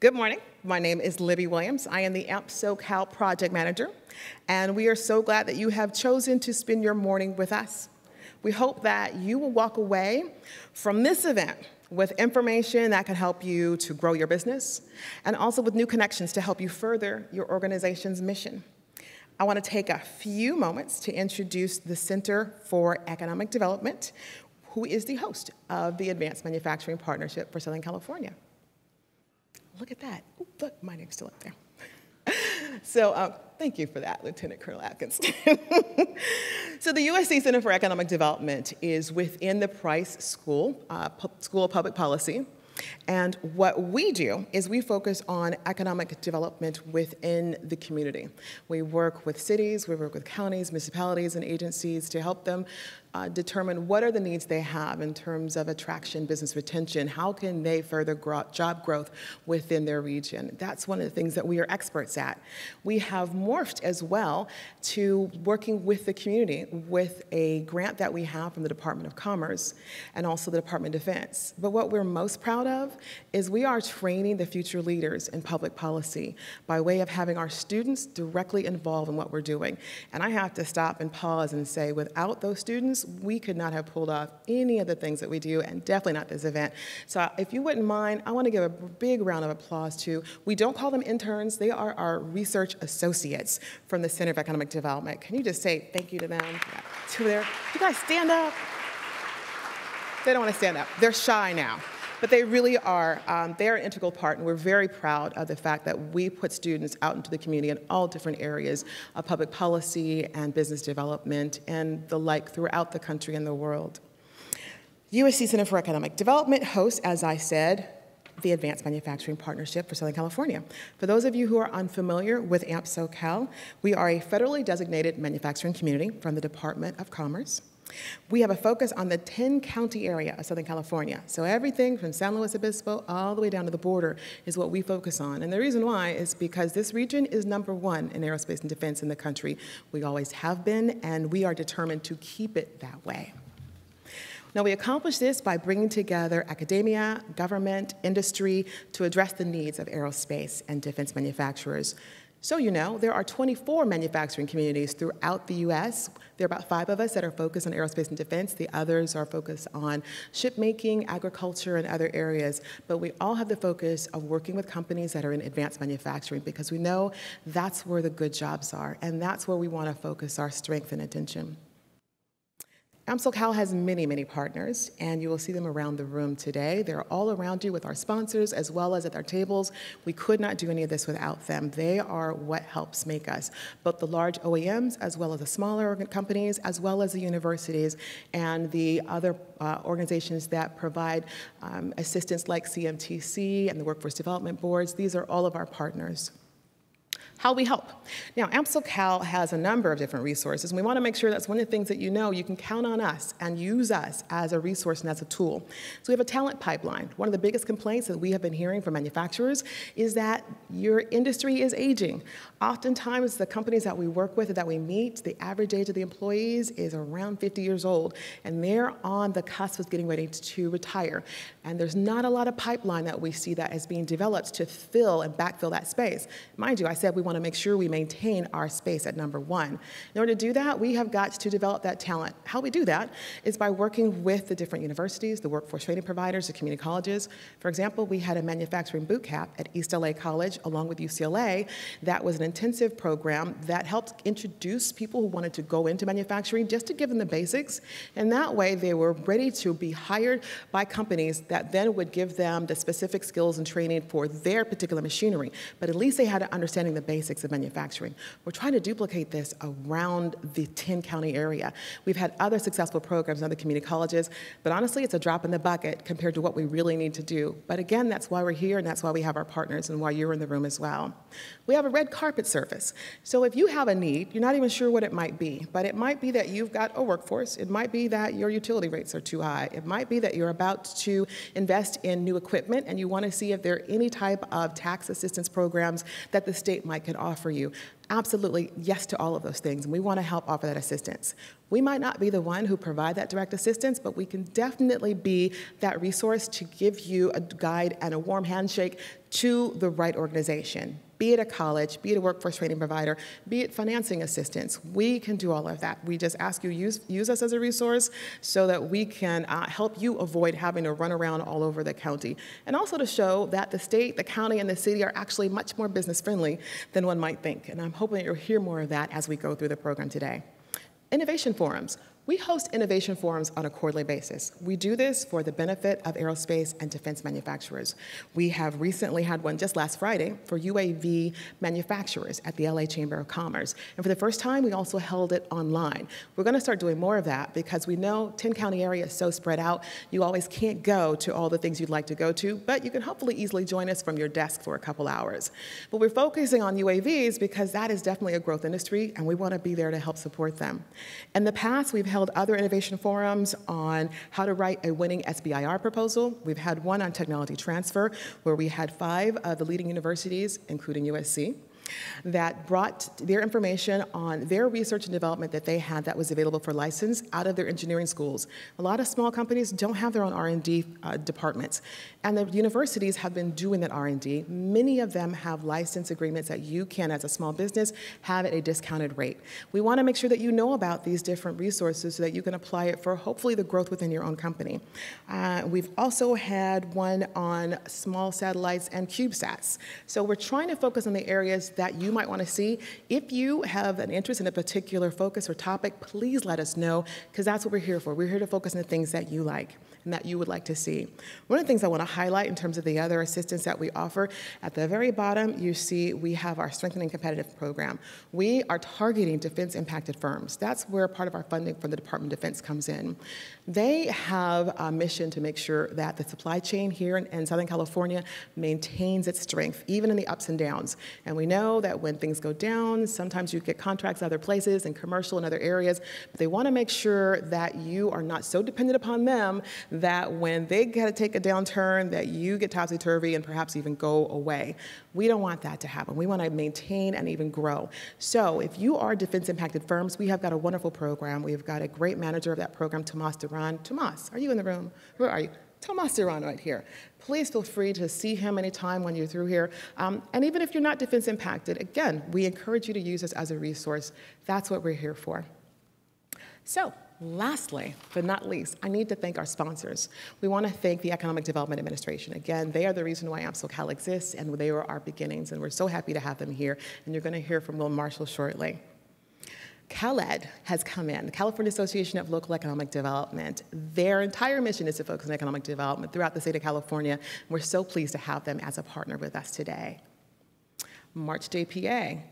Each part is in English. Good morning. My name is Libby Williams. I am the AMP SoCal Project Manager, and we are so glad that you have chosen to spend your morning with us. We hope that you will walk away from this event with information that can help you to grow your business, and also with new connections to help you further your organization's mission. I want to take a few moments to introduce the Center for Economic Development, who is the host of the Advanced Manufacturing Partnership for Southern California. Look at that. Ooh, look, my name's still up there. So thank you for that, Lieutenant Colonel Atkins. So the USC Center for Economic Development is within the Price School, School of Public Policy. And what we do is we focus on economic development within the community. We work with cities, we work with counties, municipalities, and agencies to help them determine what are the needs they have in terms of attraction, business retention, how can they further job growth within their region. That's one of the things that we are experts at. We have morphed as well to working with the community with a grant that we have from the Department of Commerce and also the Department of Defense. But what we're most proud of is we are training the future leaders in public policy by way of having our students directly involved in what we're doing. And I have to stop and pause and say, without those students, we could not have pulled off any of the things that we do, and definitely not this event. So if you wouldn't mind, I want to give a big round of applause to, we don't call them interns, they are our research associates from the Center for Economic Development. Can you just say thank you to them? Yeah. To their, you guys stand up. They don't want to stand up. They're shy now. But they really are, they're an integral part, and we're very proud of the fact that we put students out into the community in all different areas of public policy and business development and the like throughout the country and the world. USC Center for Economic Development hosts, as I said, the Advanced Manufacturing Partnership for Southern California. For those of you who are unfamiliar with AMP SoCal, we are a federally designated manufacturing community from the Department of Commerce. We have a focus on the 10-county area of Southern California. So everything from San Luis Obispo all the way down to the border is what we focus on. And the reason why is because this region is #1 in aerospace and defense in the country. We always have been, and we are determined to keep it that way. Now, we accomplish this by bringing together academia, government, industry to address the needs of aerospace and defense manufacturers. So you know, there are 24 manufacturing communities throughout the US. There are about 5 of us that are focused on aerospace and defense. The others are focused on ship making, agriculture, and other areas. But we all have the focus of working with companies that are in advanced manufacturing, because we know that's where the good jobs are, and that's where we want to focus our strength and attention. AMP SoCal has many, many partners, and you will see them around the room today. They're all around you with our sponsors as well as at our tables. We could not do any of this without them. They are what helps make us, both the large OEMs as well as the smaller companies, as well as the universities and the other organizations that provide assistance like CMTC and the Workforce Development Boards. These are all of our partners. How we help. Now, AMP SoCal has a number of different resources, and we want to make sure that's one of the things that you know you can count on us and use us as a resource and as a tool. So we have a talent pipeline. One of the biggest complaints that we have been hearing from manufacturers is that your industry is aging. Oftentimes, the companies that we work with, that we meet, the average age of the employees is around 50 years old, and they're on the cusp of getting ready to retire. And there's not a lot of pipeline that we see that is being developed to fill and backfill that space. Mind you, I said we want to make sure we maintain our space at #1. In order to do that, we have got to develop that talent. How we do that is by working with the different universities, the workforce training providers, the community colleges. For example, we had a manufacturing boot camp at East LA College along with UCLA. That was an intensive program that helped introduce people who wanted to go into manufacturing, just to give them the basics. And that way, they were ready to be hired by companies that then would give them the specific skills and training for their particular machinery. But at least they had an understanding the basics of manufacturing. We're trying to duplicate this around the 10-county area. We've had other successful programs in other community colleges, but honestly, it's a drop in the bucket compared to what we really need to do. But again, that's why we're here, and that's why we have our partners, and why you're in the room as well. We have a red carpet service. So if you have a need, you're not even sure what it might be, but it might be that you've got a workforce. It might be that your utility rates are too high. It might be that you're about to invest in new equipment, and you want to see if there are any type of tax assistance programs that the state might offer you. Absolutely, yes to all of those things, and we want to help offer that assistance. We might not be the one who provide that direct assistance, but we can definitely be that resource to give you a guide and a warm handshake to the right organization, be it a college, be it a workforce training provider, be it financing assistance. We can do all of that. We just ask you use us as a resource so that we can help you avoid having to run around all over the county. And also to show that the state, the county, and the city are actually much more business friendly than one might think. And I'm hoping that you'll hear more of that as we go through the program today. Innovation forums. We host innovation forums on a quarterly basis. We do this for the benefit of aerospace and defense manufacturers. We have recently had one just last Friday for UAV manufacturers at the LA Chamber of Commerce. And for the first time, we also held it online. We're going to start doing more of that because we know 10-county area is so spread out. You always can't go to all the things you'd like to go to, but you can hopefully easily join us from your desk for a couple hours. But we're focusing on UAVs because that is definitely a growth industry, and we want to be there to help support them. In the past, we've held other innovation forums on how to write a winning SBIR proposal. We've had one on technology transfer, where we had 5 of the leading universities, including USC, that brought their information on their research and development that they had that was available for license out of their engineering schools. A lot of small companies don't have their own R&D departments, and the universities have been doing that R&D. Many of them have license agreements that you can, as a small business, have at a discounted rate. We want to make sure that you know about these different resources so that you can apply it for, hopefully, the growth within your own company. We've also had one on small satellites and CubeSats. So we're trying to focus on the areas that you might want to see. If you have an interest in a particular focus or topic, please let us know, because that's what we're here for. We're here to focus on the things that you like and that you would like to see. One of the things I want to highlight in terms of the other assistance that we offer, at the very bottom, you see we have our Strengthening Competitive Program. We are targeting defense-impacted firms. That's where part of our funding from the Department of Defense comes in. They have a mission to make sure that the supply chain here in Southern California maintains its strength, even in the ups and downs. And we know that when things go down, sometimes you get contracts other places and commercial in other areas, but they want to make sure that you are not so dependent upon them that when they got to take a downturn that you get topsy-turvy and perhaps even go away. We don't want that to happen. We want to maintain and even grow. So if you are defense-impacted firms, we have got a wonderful program. We've got a great manager of that program, Tomas Duran. Tomas, are you in the room? Where are you? Tomas Duran right here. Please feel free to see him anytime when you're through here. And even if you're not defense impacted, again, we encourage you to use us as a resource. That's what we're here for. So, lastly, but not least, I need to thank our sponsors. We want to thank the Economic Development Administration. Again, they are the reason why AMSOCAL exists, and they were our beginnings, and we're so happy to have them here. And you're going to hear from Will Marshall shortly. CalED has come in, the California Association of Local Economic Development. Their entire mission is to focus on economic development throughout the state of California. We're so pleased to have them as a partner with us today. March Day, PA.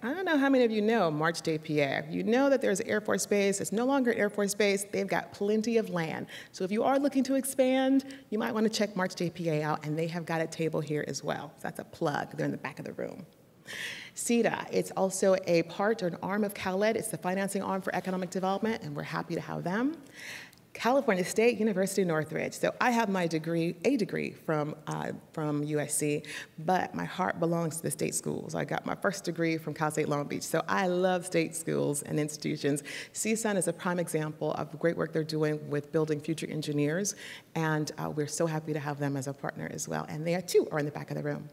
I don't know how many of you know March Day, PA. You know that there's an Air Force Base. It's no longer an Air Force Base. They've got plenty of land. So if you are looking to expand, you might want to check March Day, PA out, and they have got a table here as well. So that's a plug. They're in the back of the room. CEDA, it's also a part or an arm of CalED. It's the financing arm for economic development, and we're happy to have them. California State University, Northridge. So I have my degree, a degree from USC, but my heart belongs to the state schools. I got my first degree from Cal State Long Beach, so I love state schools and institutions. CSUN is a prime example of the great work they're doing with building future engineers, and we're so happy to have them as a partner as well. And they, too, are in the back of the room.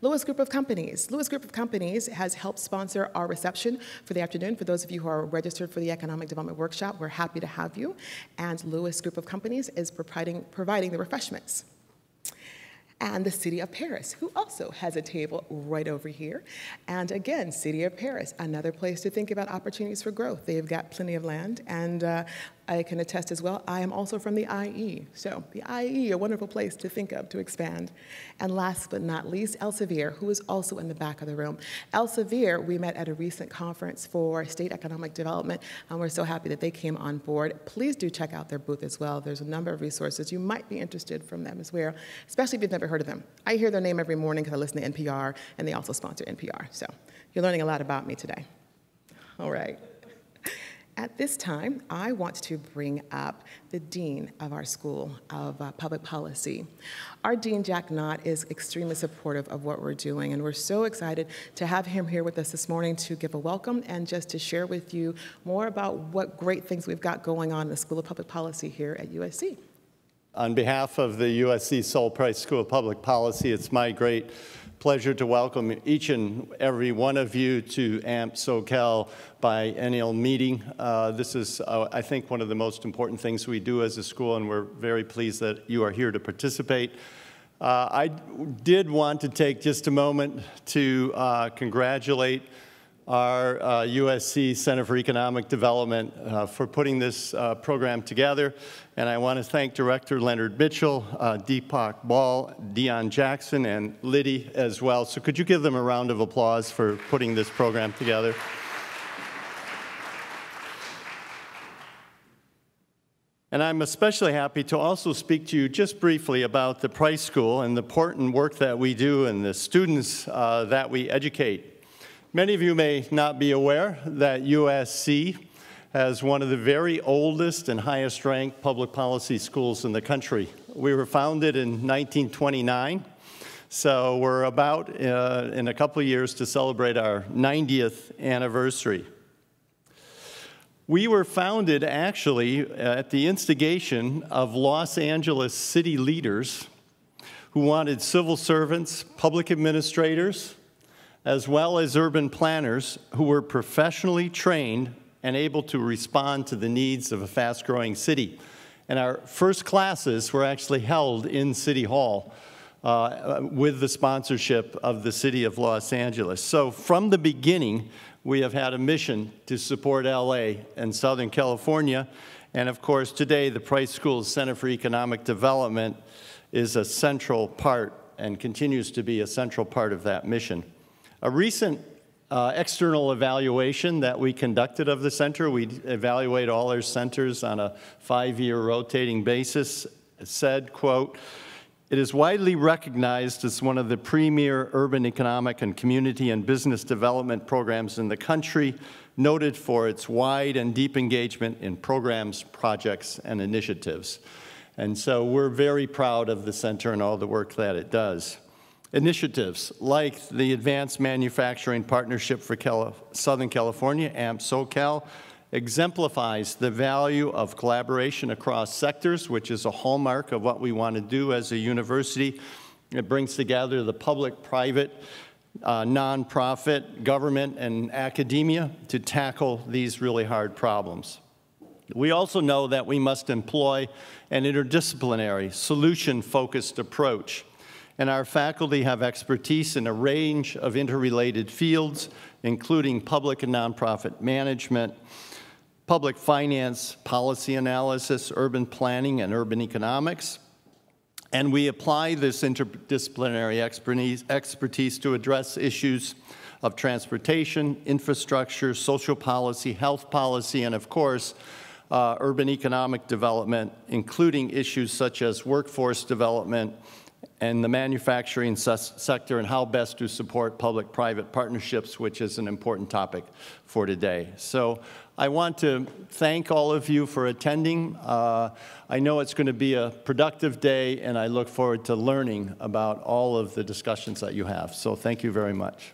Lewis Group of Companies. Lewis Group of Companies has helped sponsor our reception for the afternoon. For those of you who are registered for the Economic Development Workshop, we're happy to have you. And Lewis Group of Companies is providing the refreshments. And the City of Paris, who also has a table right over here. And again, City of Paris, another place to think about opportunities for growth. They've got plenty of land, and I can attest as well, I am also from the IE. So the IE, a wonderful place to think of to expand. And last but not least, Elsevier, who is also in the back of the room. Elsevier, we met at a recent conference for state economic development, and we're so happy that they came on board. Please do check out their booth as well. There's a number of resources you might be interested from them as well, especially if you've never heard of them. I hear their name every morning because I listen to NPR, and they also sponsor NPR. So you're learning a lot about me today. All right. At this time, I want to bring up the Dean of our School of Public Policy. Our Dean, Jack Knott, is extremely supportive of what we're doing, and we're so excited to have him here with us this morning to give a welcome and just to share with you more about what great things we've got going on in the School of Public Policy here at USC. On behalf of the USC Sol Price School of Public Policy, it's my great pleasure to welcome each and every one of you to AMP SoCal biennial meeting. This is, I think, one of the most important things we do as a school, and we're very pleased that you are here to participate. I did want to take just a moment to congratulate our USC Center for Economic Development for putting this program together. And I want to thank Director Leonard Mitchell, Deepak Ball, Deion Jackson, and Liddy as well. So could you give them a round of applause for putting this program together? And I'm especially happy to also speak to you just briefly about the Price School and the important work that we do and the students that we educate. Many of you may not be aware that USC has one of the very oldest and highest-ranked public policy schools in the country. We were founded in 1929, so we're about, in a couple of years, to celebrate our 90th anniversary. We were founded, actually, at the instigation of Los Angeles city leaders who wanted civil servants, public administrators, as well as urban planners who were professionally trained and able to respond to the needs of a fast-growing city. And our first classes were actually held in City Hall with the sponsorship of the City of Los Angeles. So from the beginning, we have had a mission to support LA and Southern California. And of course, today, the Price School's Center for Economic Development is a central part and continues to be a central part of that mission. A recent external evaluation that we conducted of the center, we evaluate all our centers on a 5-year rotating basis, said, quote, "It is widely recognized as one of the premier urban economic and community and business development programs in the country, noted for its wide and deep engagement in programs, projects, and initiatives." And so we're very proud of the center and all the work that it does. Initiatives like the Advanced Manufacturing Partnership for Southern California, AMP SoCal, exemplifies the value of collaboration across sectors, which is a hallmark of what we want to do as a university. It brings together the public, private, nonprofit, government, and academia to tackle these really hard problems. We also know that we must employ an interdisciplinary, solution-focused approach. And our faculty have expertise in a range of interrelated fields, including public and nonprofit management, public finance, policy analysis, urban planning, and urban economics. And we apply this interdisciplinary expertise to address issues of transportation, infrastructure, social policy, health policy, and of course, urban economic development, including issues such as workforce development, and the manufacturing sector and how best to support public-private partnerships, which is an important topic for today. So I want to thank all of you for attending. I know it's going to be a productive day, and I look forward to learning about all of the discussions that you have. So thank you very much.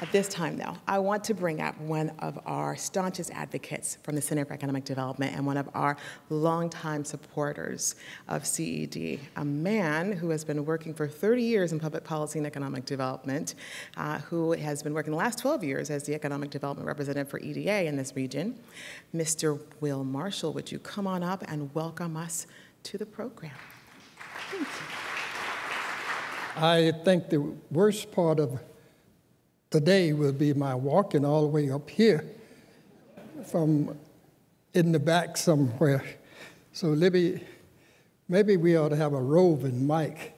At this time, though, I want to bring up one of our staunchest advocates from the Center for Economic Development and one of our longtime supporters of CED, a man who has been working for 30 years in public policy and economic development, who has been working the last 12 years as the economic development representative for EDA in this region. Mr. Will Marshall, would you come on up and welcome us to the program? Thank you. I think the worst part of today will be my walking all the way up here from in the back somewhere. So Libby, maybe we ought to have a roving mic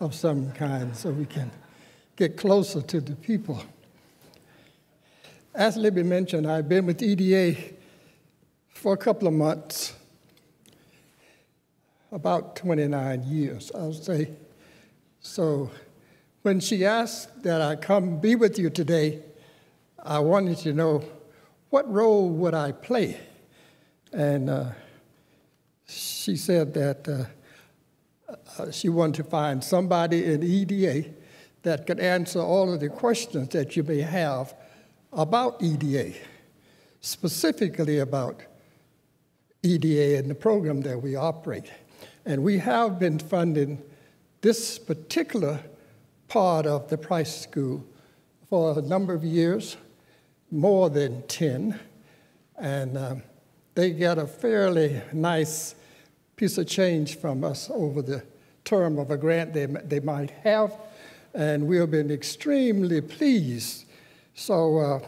of some kind so we can get closer to the people. As Libby mentioned, I've been with EDA for a couple of months, about 29 years, I'll say. So when she asked that I come be with you today, I wanted to know what role would I play? And she said that she wanted to find somebody in EDA that could answer all of the questions that you may have about EDA, specifically about EDA and the program that we operate. And we have been funding this particular part of the Price School for a number of years, more than 10. And they got a fairly nice piece of change from us over the term of a grant they might have. And we have been extremely pleased. So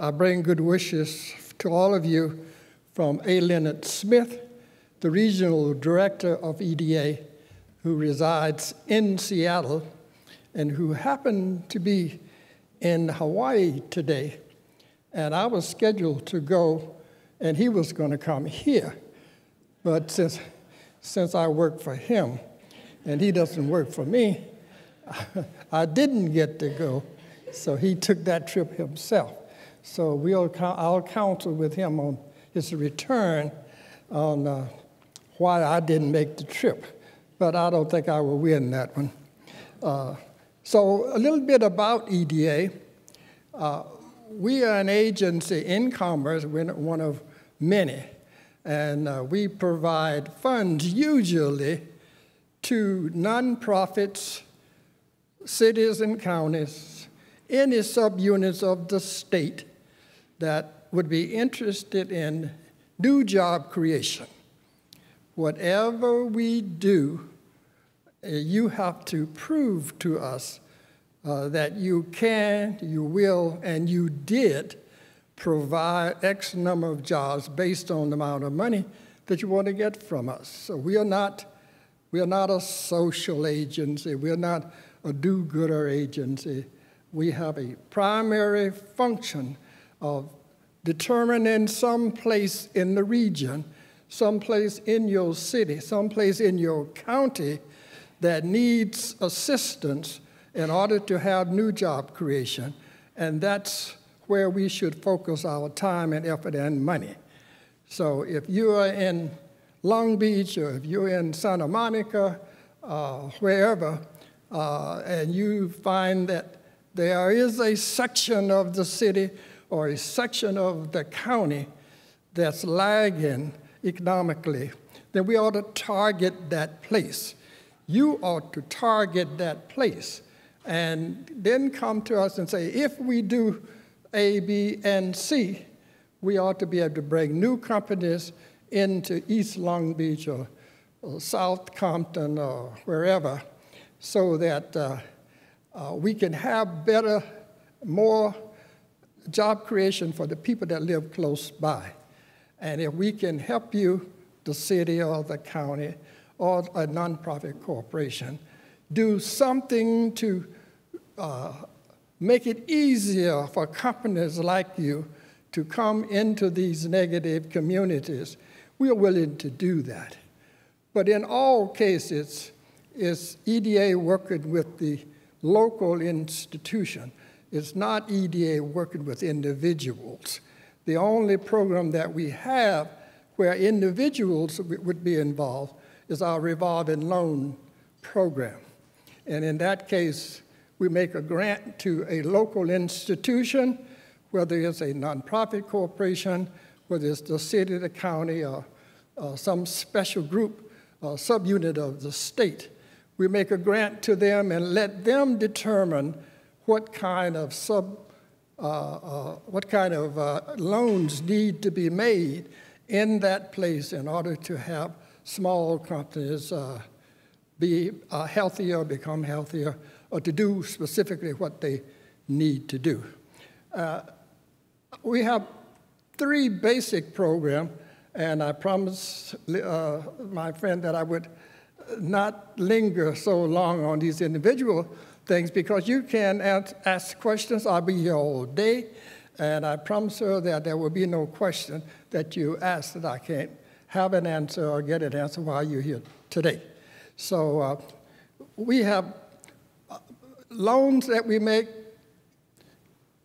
I bring good wishes to all of you from A. Leonard Smith, the Regional Director of EDA, who resides in Seattle and who happened to be in Hawaii today. And I was scheduled to go, and he was going to come here. But since I work for him, and he doesn't work for me, I didn't get to go. So he took that trip himself. So I'll counsel with him on his return on why I didn't make the trip. But I don't think I will win that one. So a little bit about EDA. We are an agency in commerce. We're one of many. And we provide funds usually to nonprofits, cities and counties, any subunits of the state that would be interested in new job creation. Whatever we do, you have to prove to us that you can, you will, and you did provide X number of jobs based on the amount of money that you want to get from us. So we are not a social agency. We are not a do-gooder agency. We have a primary function of determining some place in the region, some place in your city, some place in your county that needs assistance in order to have new job creation. And that's where we should focus our time and effort and money. So if you are in Long Beach or if you're in Santa Monica, wherever, and you find that there is a section of the city or a section of the county that's lagging economically, then we ought to target that place. You ought to target that place and then come to us and say, if we do A, B, and C, we ought to be able to bring new companies into East Long Beach or South Compton or wherever so that we can have better, more job creation for the people that live close by. And if we can help you, the city or the county or a nonprofit corporation, do something to make it easier for companies like you to come into these negative communities, we are willing to do that. But in all cases, it's EDA working with the local institution. It's not EDA working with individuals. The only program that we have where individuals would be involved is our revolving loan program. And in that case, we make a grant to a local institution, whether it's a nonprofit corporation, whether it's the city, the county, or some special group or subunit of the state. We make a grant to them and let them determine what kind of loans need to be made in that place in order to have small companies be healthier, become healthier, or to do specifically what they need to do. We have three basic programs, and I promised my friend that I would not linger so long on these individual things because you can ask questions. I'll be here all day, and I promise her that there will be no question that you ask that I can't have an answer or get an answer while you're here today. So we have loans that we make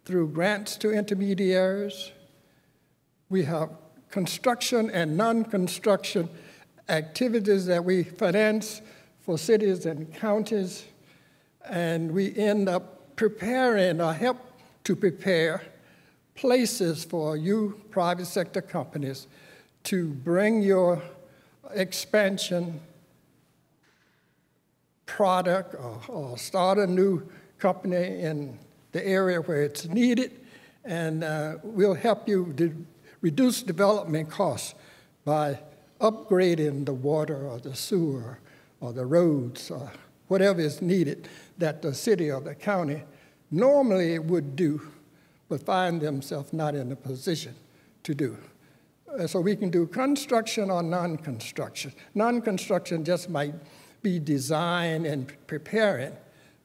through grants to intermediaries, We have construction and non-construction activities that we finance for cities and counties, and we end up preparing or help to prepare places for you private sector companies to bring your expansion product or start a new company in the area where it's needed, and we'll help you reduce development costs by upgrading the water or the sewer or the roads or whatever is needed that the city or the county normally would do but find themselves not in a position to do. So we can do construction or non-construction. Non-construction just might be design and preparing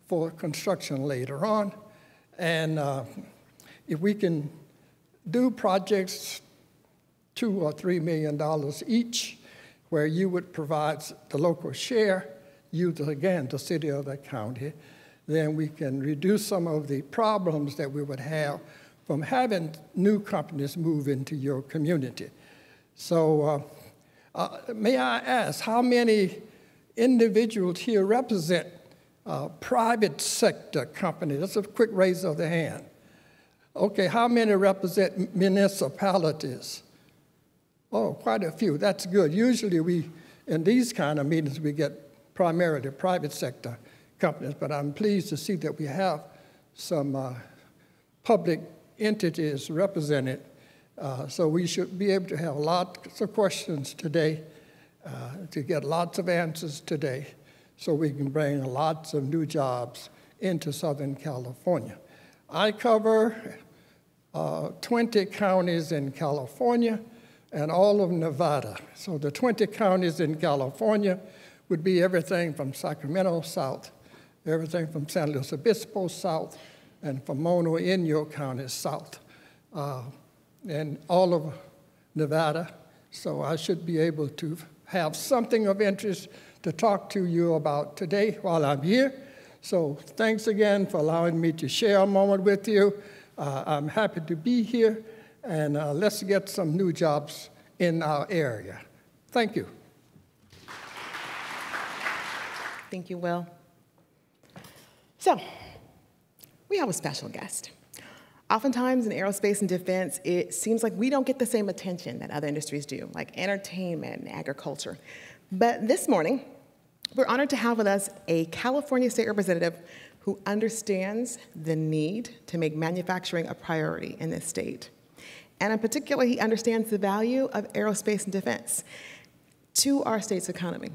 for construction later on. And if we can do projects $2 or $3 million each, where you would provide the local share, usually again the city or the county, then we can reduce some of the problems that we would have from having new companies move into your community. So may I ask, how many individuals here represent private sector companies? That's a quick raise of the hand. Okay, how many represent municipalities? Oh, quite a few, that's good. Usually we, in these kind of meetings, we get primarily private sector companies, but I'm pleased to see that we have some public entities represented. So we should be able to have lots of questions today, to get lots of answers today, so we can bring lots of new jobs into Southern California. I cover 20 counties in California and all of Nevada. So the 20 counties in California would be everything from Sacramento south, everything from San Luis Obispo south, and from Mono Inyo County south, and all of Nevada. So I should be able to have something of interest to talk to you about today while I'm here. So thanks again for allowing me to share a moment with you. I'm happy to be here, and let's get some new jobs in our area. Thank you. Thank you, Will. So we have a special guest. Oftentimes in aerospace and defense, it seems like we don't get the same attention that other industries do, like entertainment and agriculture. But this morning, we're honored to have with us a California state representative who understands the need to make manufacturing a priority in this state. And in particular, he understands the value of aerospace and defense to our state's economy.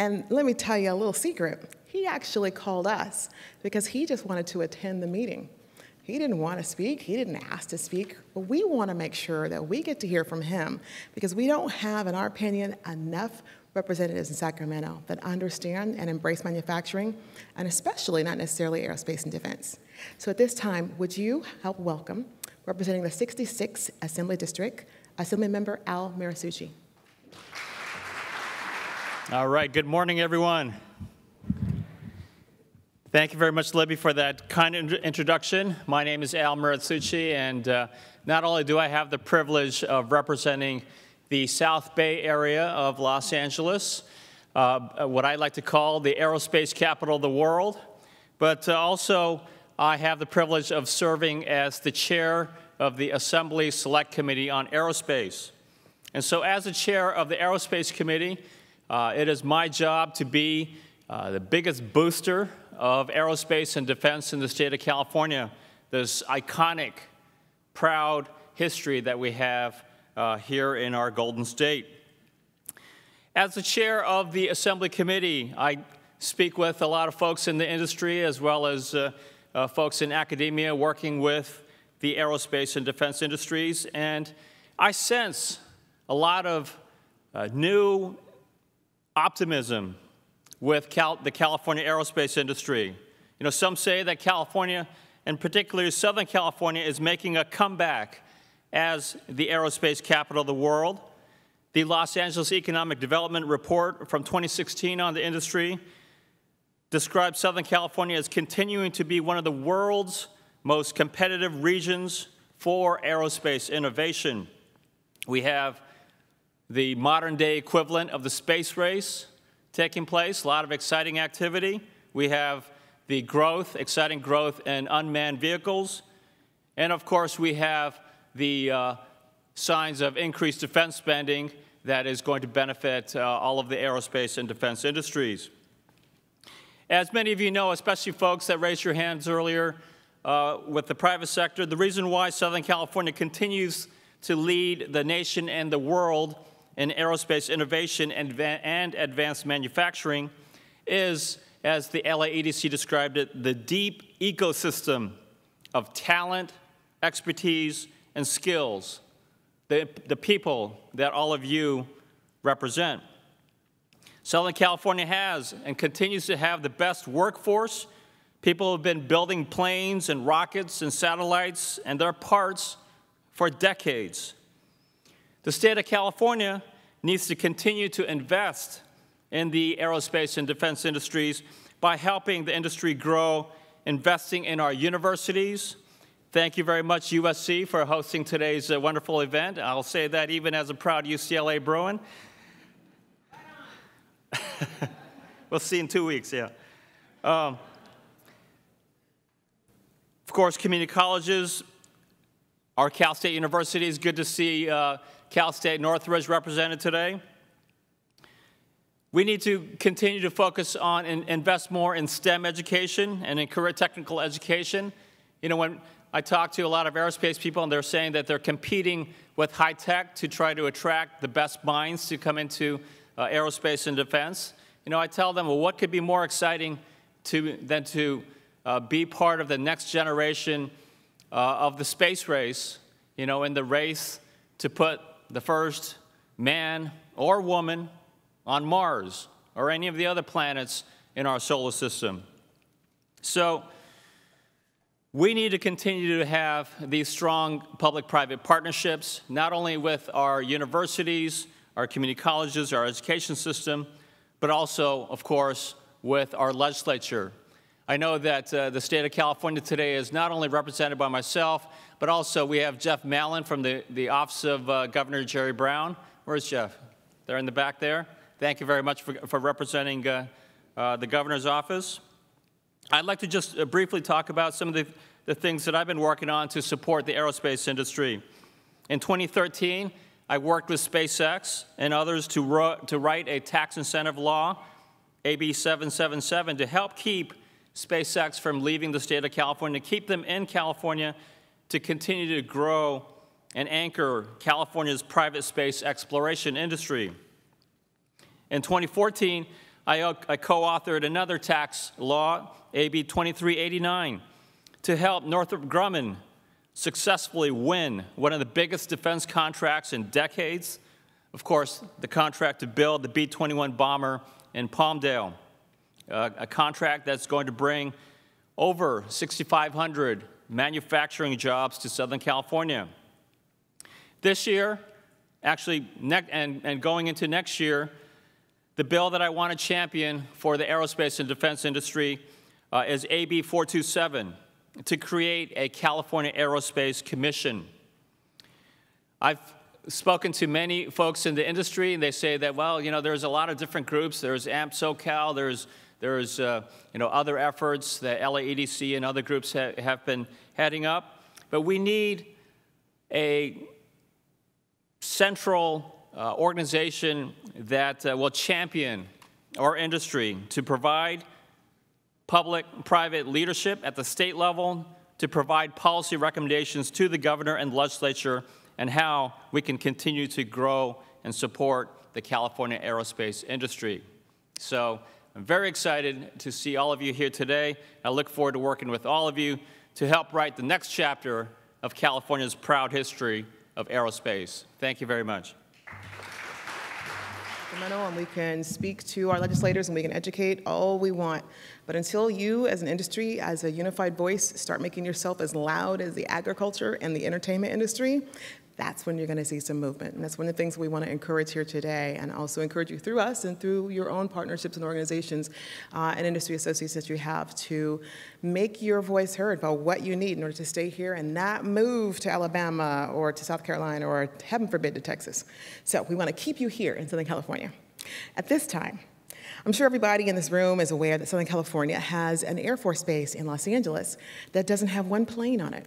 And let me tell you a little secret. He actually called us because he just wanted to attend the meeting. He didn't want to speak. He didn't ask to speak. But we want to make sure that we get to hear from him because we don't have, in our opinion, enough representatives in Sacramento that understand and embrace manufacturing, and especially not necessarily aerospace and defense. So at this time, would you help welcome, representing the 66th Assembly District, Assemblymember Al Marisucci. All right, good morning, everyone. Thank you very much, Libby, for that kind introduction. My name is Al Marisucci, and not only do I have the privilege of representing the South Bay area of Los Angeles, what I like to call the aerospace capital of the world, but also I have the privilege of serving as the chair of the Assembly Select Committee on Aerospace. And so as the chair of the Aerospace Committee, it is my job to be the biggest booster of aerospace and defense in the state of California, this iconic, proud history that we have here in our Golden State. As the chair of the Assembly Committee, I speak with a lot of folks in the industry as well as folks in academia working with the aerospace and defense industries, and I sense a lot of new optimism with the California aerospace industry. You know, some say that California, and particularly Southern California, is making a comeback as the aerospace capital of the world. The Los Angeles Economic Development Report from 2016 on the industry describes Southern California as continuing to be one of the world's most competitive regions for aerospace innovation. We have the modern-day equivalent of the space race taking place, a lot of exciting activity. We have the growth, exciting growth in unmanned vehicles. And of course, we have the signs of increased defense spending that is going to benefit all of the aerospace and defense industries. As many of you know, especially folks that raised your hands earlier with the private sector, the reason why Southern California continues to lead the nation and the world in aerospace innovation and advanced manufacturing is, as the LAEDC described it, the deep ecosystem of talent, expertise, and skills, the people that all of you represent. Southern California has and continues to have the best workforce. People have been building planes and rockets and satellites and their parts for decades. The state of California needs to continue to invest in the aerospace and defense industries by helping the industry grow, investing in our universities. Thank you very much, USC, for hosting today's wonderful event. I'll say that even as a proud UCLA Bruin. We'll see in 2 weeks, yeah. Of course, community colleges. Our Cal State University, is good to see Cal State Northridge represented today. We need to continue to focus on and invest more in STEM education and in career technical education. You know, when I talk to a lot of aerospace people and they're saying that they're competing with high tech to try to attract the best minds to come into aerospace and defense, you know, I tell them, well, what could be more exciting than to be part of the next generation of the space race, you know, in the race to put the first man or woman on Mars or any of the other planets in our solar system. So we need to continue to have these strong public-private partnerships, not only with our universities, our community colleges, our education system, but also, of course, with our legislature. I know that the state of California today is not only represented by myself, but also we have Jeff Mallon from the Office of Governor Jerry Brown. Where's Jeff? They're in the back there. Thank you very much for representing the governor's office. I'd like to just briefly talk about some of the things that I've been working on to support the aerospace industry. In 2013, I worked with SpaceX and others to write a tax incentive law, AB 777, to help keep SpaceX from leaving the state of California, to keep them in California, to continue to grow and anchor California's private space exploration industry. In 2014, I co-authored another tax law, AB 2389, to help Northrop Grumman successfully win one of the biggest defense contracts in decades. Of course, the contract to build the B-21 bomber in Palmdale. A contract that's going to bring over 6,500 manufacturing jobs to Southern California. This year, actually, and going into next year, the bill that I want to champion for the aerospace and defense industry is AB 427, to create a California Aerospace Commission. I've spoken to many folks in the industry, and they say that, well, you know, there's a lot of different groups. There's AMP SoCal, there's you know, other efforts that LAEDC and other groups have been heading up. But we need a central organization that will champion our industry to provide public-private leadership at the state level, to provide policy recommendations to the governor and legislature and how we can continue to grow and support the California aerospace industry. So I'm very excited to see all of you here today. I look forward to working with all of you to help write the next chapter of California's proud history of aerospace. Thank you very much. And we can speak to our legislators and we can educate all we want. But until you, as an industry, as a unified voice, start making yourself as loud as the agriculture and the entertainment industry, that's when you're going to see some movement. And that's one of the things we want to encourage here today, and also encourage you through us and through your own partnerships and organizations and industry associates that you have, to make your voice heard about what you need in order to stay here and not move to Alabama or to South Carolina or, heaven forbid, to Texas. So we want to keep you here in Southern California. At this time, I'm sure everybody in this room is aware that Southern California has an Air Force base in Los Angeles that doesn't have one plane on it.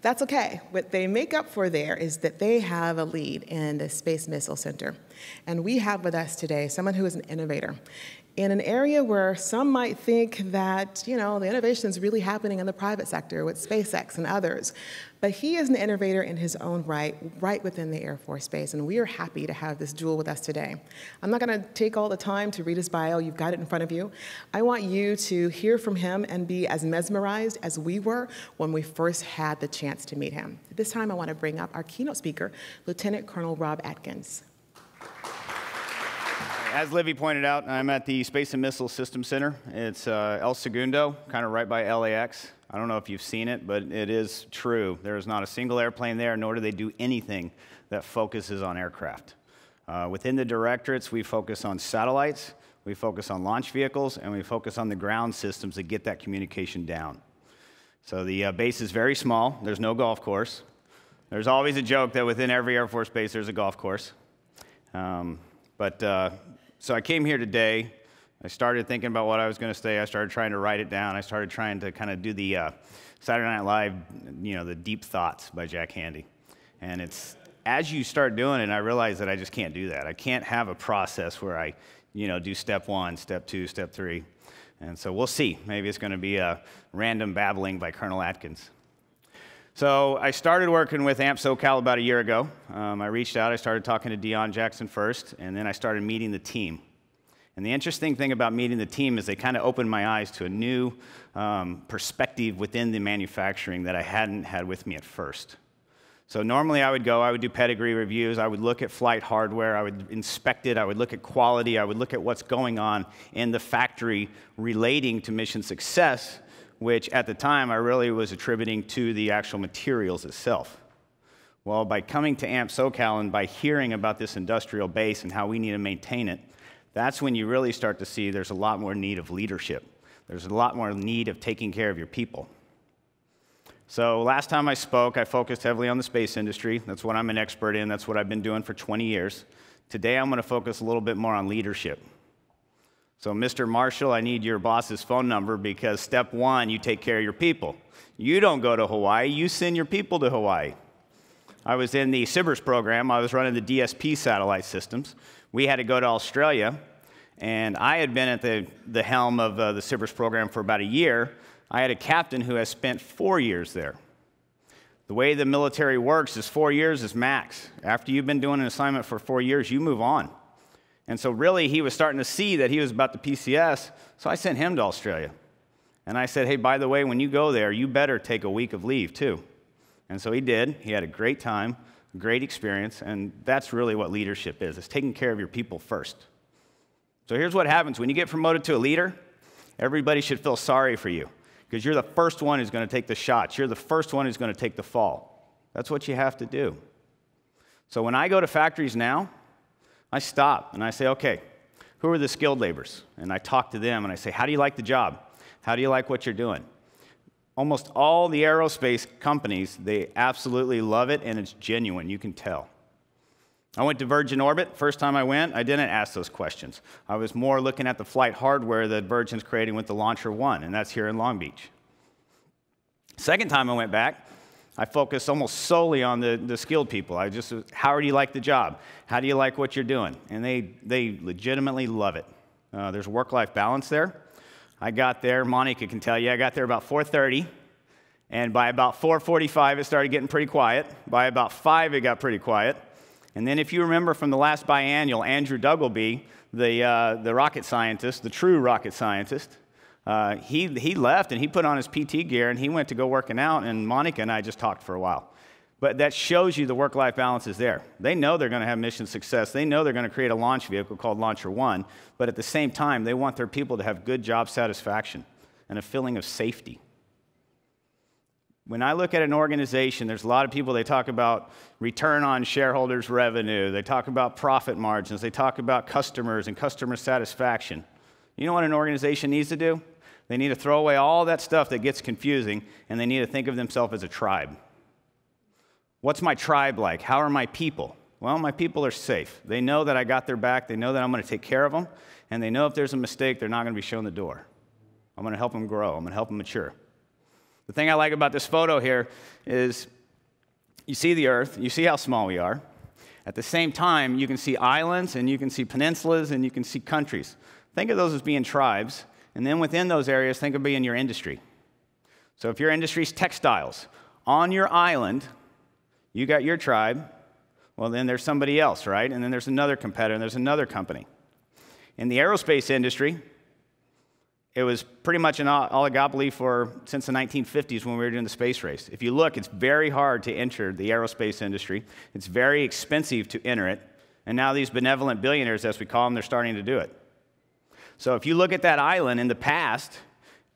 That's okay. What they make up for there is that they have a lead in the Space Missile Center. And we have with us today someone who is an innovator in an area where some might think that, you know, the innovation is really happening in the private sector with SpaceX and others. But he is an innovator in his own right, right within the Air Force Base, and we are happy to have this duel with us today. I'm not going to take all the time to read his bio. You've got it in front of you. I want you to hear from him and be as mesmerized as we were when we first had the chance to meet him. At this time, I want to bring up our keynote speaker, Lieutenant Colonel Rob Atkins. As Livy pointed out, I'm at the Space and Missile Systems Center. It's El Segundo, kind of right by LAX. I don't know if you've seen it, but it is true. There is not a single airplane there, nor do they do anything that focuses on aircraft. Within the directorates, we focus on satellites, we focus on launch vehicles, and we focus on the ground systems that get that communication down. So the base is very small. There's no golf course. There's always a joke that within every Air Force base, there's a golf course. So I came here today, I started thinking about what I was going to say, I started trying to write it down, I started trying to kind of do the Saturday Night Live, you know, the deep thoughts by Jack Handy. And it's, as you start doing it, I realize that I just can't do that. I can't have a process where I, you know, do step one, step two, step three. And so we'll see. Maybe it's going to be a random babbling by Colonel Atkins. So I started working with AMP SoCal about a year ago. I reached out, I started talking to Deion Jackson first, and then I started meeting the team. And the interesting thing about meeting the team is they kind of opened my eyes to a new perspective within the manufacturing that I hadn't had with me at first. So normally I would go, I would do pedigree reviews, I would look at flight hardware, I would inspect it, I would look at quality, I would look at what's going on in the factory relating to mission success, which at the time I really was attributing to the actual materials itself. Well, by coming to AMP SoCal and by hearing about this industrial base and how we need to maintain it, that's when you really start to see there's a lot more need of leadership. There's a lot more need of taking care of your people. So last time I spoke, I focused heavily on the space industry. That's what I'm an expert in. That's what I've been doing for 20 years. Today I'm going to focus a little bit more on leadership. So, Mr. Marshall, I need your boss's phone number, because step one, you take care of your people. You don't go to Hawaii, you send your people to Hawaii. I was in the SBIRS program, I was running the DSP satellite systems. We had to go to Australia, and I had been at the helm of the SBIRS program for about a year. I had a captain who has spent 4 years there. The way the military works is 4 years is max. After you've been doing an assignment for 4 years, you move on. And so really, he was starting to see that he was about to PCS, so I sent him to Australia. And I said, hey, by the way, when you go there, you better take a week of leave, too. And so he did. He had a great time, a great experience, and that's really what leadership is. It's taking care of your people first. So here's what happens. When you get promoted to a leader, everybody should feel sorry for you, because you're the first one who's going to take the shots. You're the first one who's going to take the fall. That's what you have to do. So when I go to factories now, I stop and I say, okay, who are the skilled laborers? And I talk to them and I say, how do you like the job? How do you like what you're doing? Almost all the aerospace companies, they absolutely love it, and it's genuine, you can tell. I went to Virgin Orbit. First time I went, I didn't ask those questions. I was more looking at the flight hardware that Virgin's creating with the Launcher One, and that's here in Long Beach. Second time I went back, I focused almost solely on the skilled people. I just, how do you like the job? How do you like what you're doing? And they legitimately love it. There's work-life balance there. I got there, Monica can tell you, I got there about 4:30, and by about 4:45, it started getting pretty quiet. By about 5, it got pretty quiet. And then if you remember from the last biannual, Andrew Duggleby, the rocket scientist, the true rocket scientist, he left, and he put on his PT gear, and he went to go working out, and Monica and I just talked for a while. But that shows you the work-life balance is there. They know they're going to have mission success. They know they're going to create a launch vehicle called Launcher One. But at the same time, they want their people to have good job satisfaction and a feeling of safety. When I look at an organization, there's a lot of people, they talk about return on shareholders' revenue. They talk about profit margins. They talk about customers and customer satisfaction. You know what an organization needs to do? They need to throw away all that stuff that gets confusing, and they need to think of themselves as a tribe. What's my tribe like? How are my people? Well, my people are safe. They know that I got their back. They know that I'm going to take care of them. And they know if there's a mistake, they're not going to be shown the door. I'm going to help them grow. I'm going to help them mature. The thing I like about this photo here is you see the Earth. You see how small we are. At the same time, you can see islands, and you can see peninsulas, and you can see countries. Think of those as being tribes. And then within those areas, think of being your industry. So if your industry is textiles, on your island, you got your tribe, well, then there's somebody else, right? And then there's another competitor, and there's another company. In the aerospace industry, it was pretty much an oligopoly since the 1950s when we were doing the space race. If you look, it's very hard to enter the aerospace industry. It's very expensive to enter it. And now these benevolent billionaires, as we call them, they're starting to do it. So if you look at that island in the past,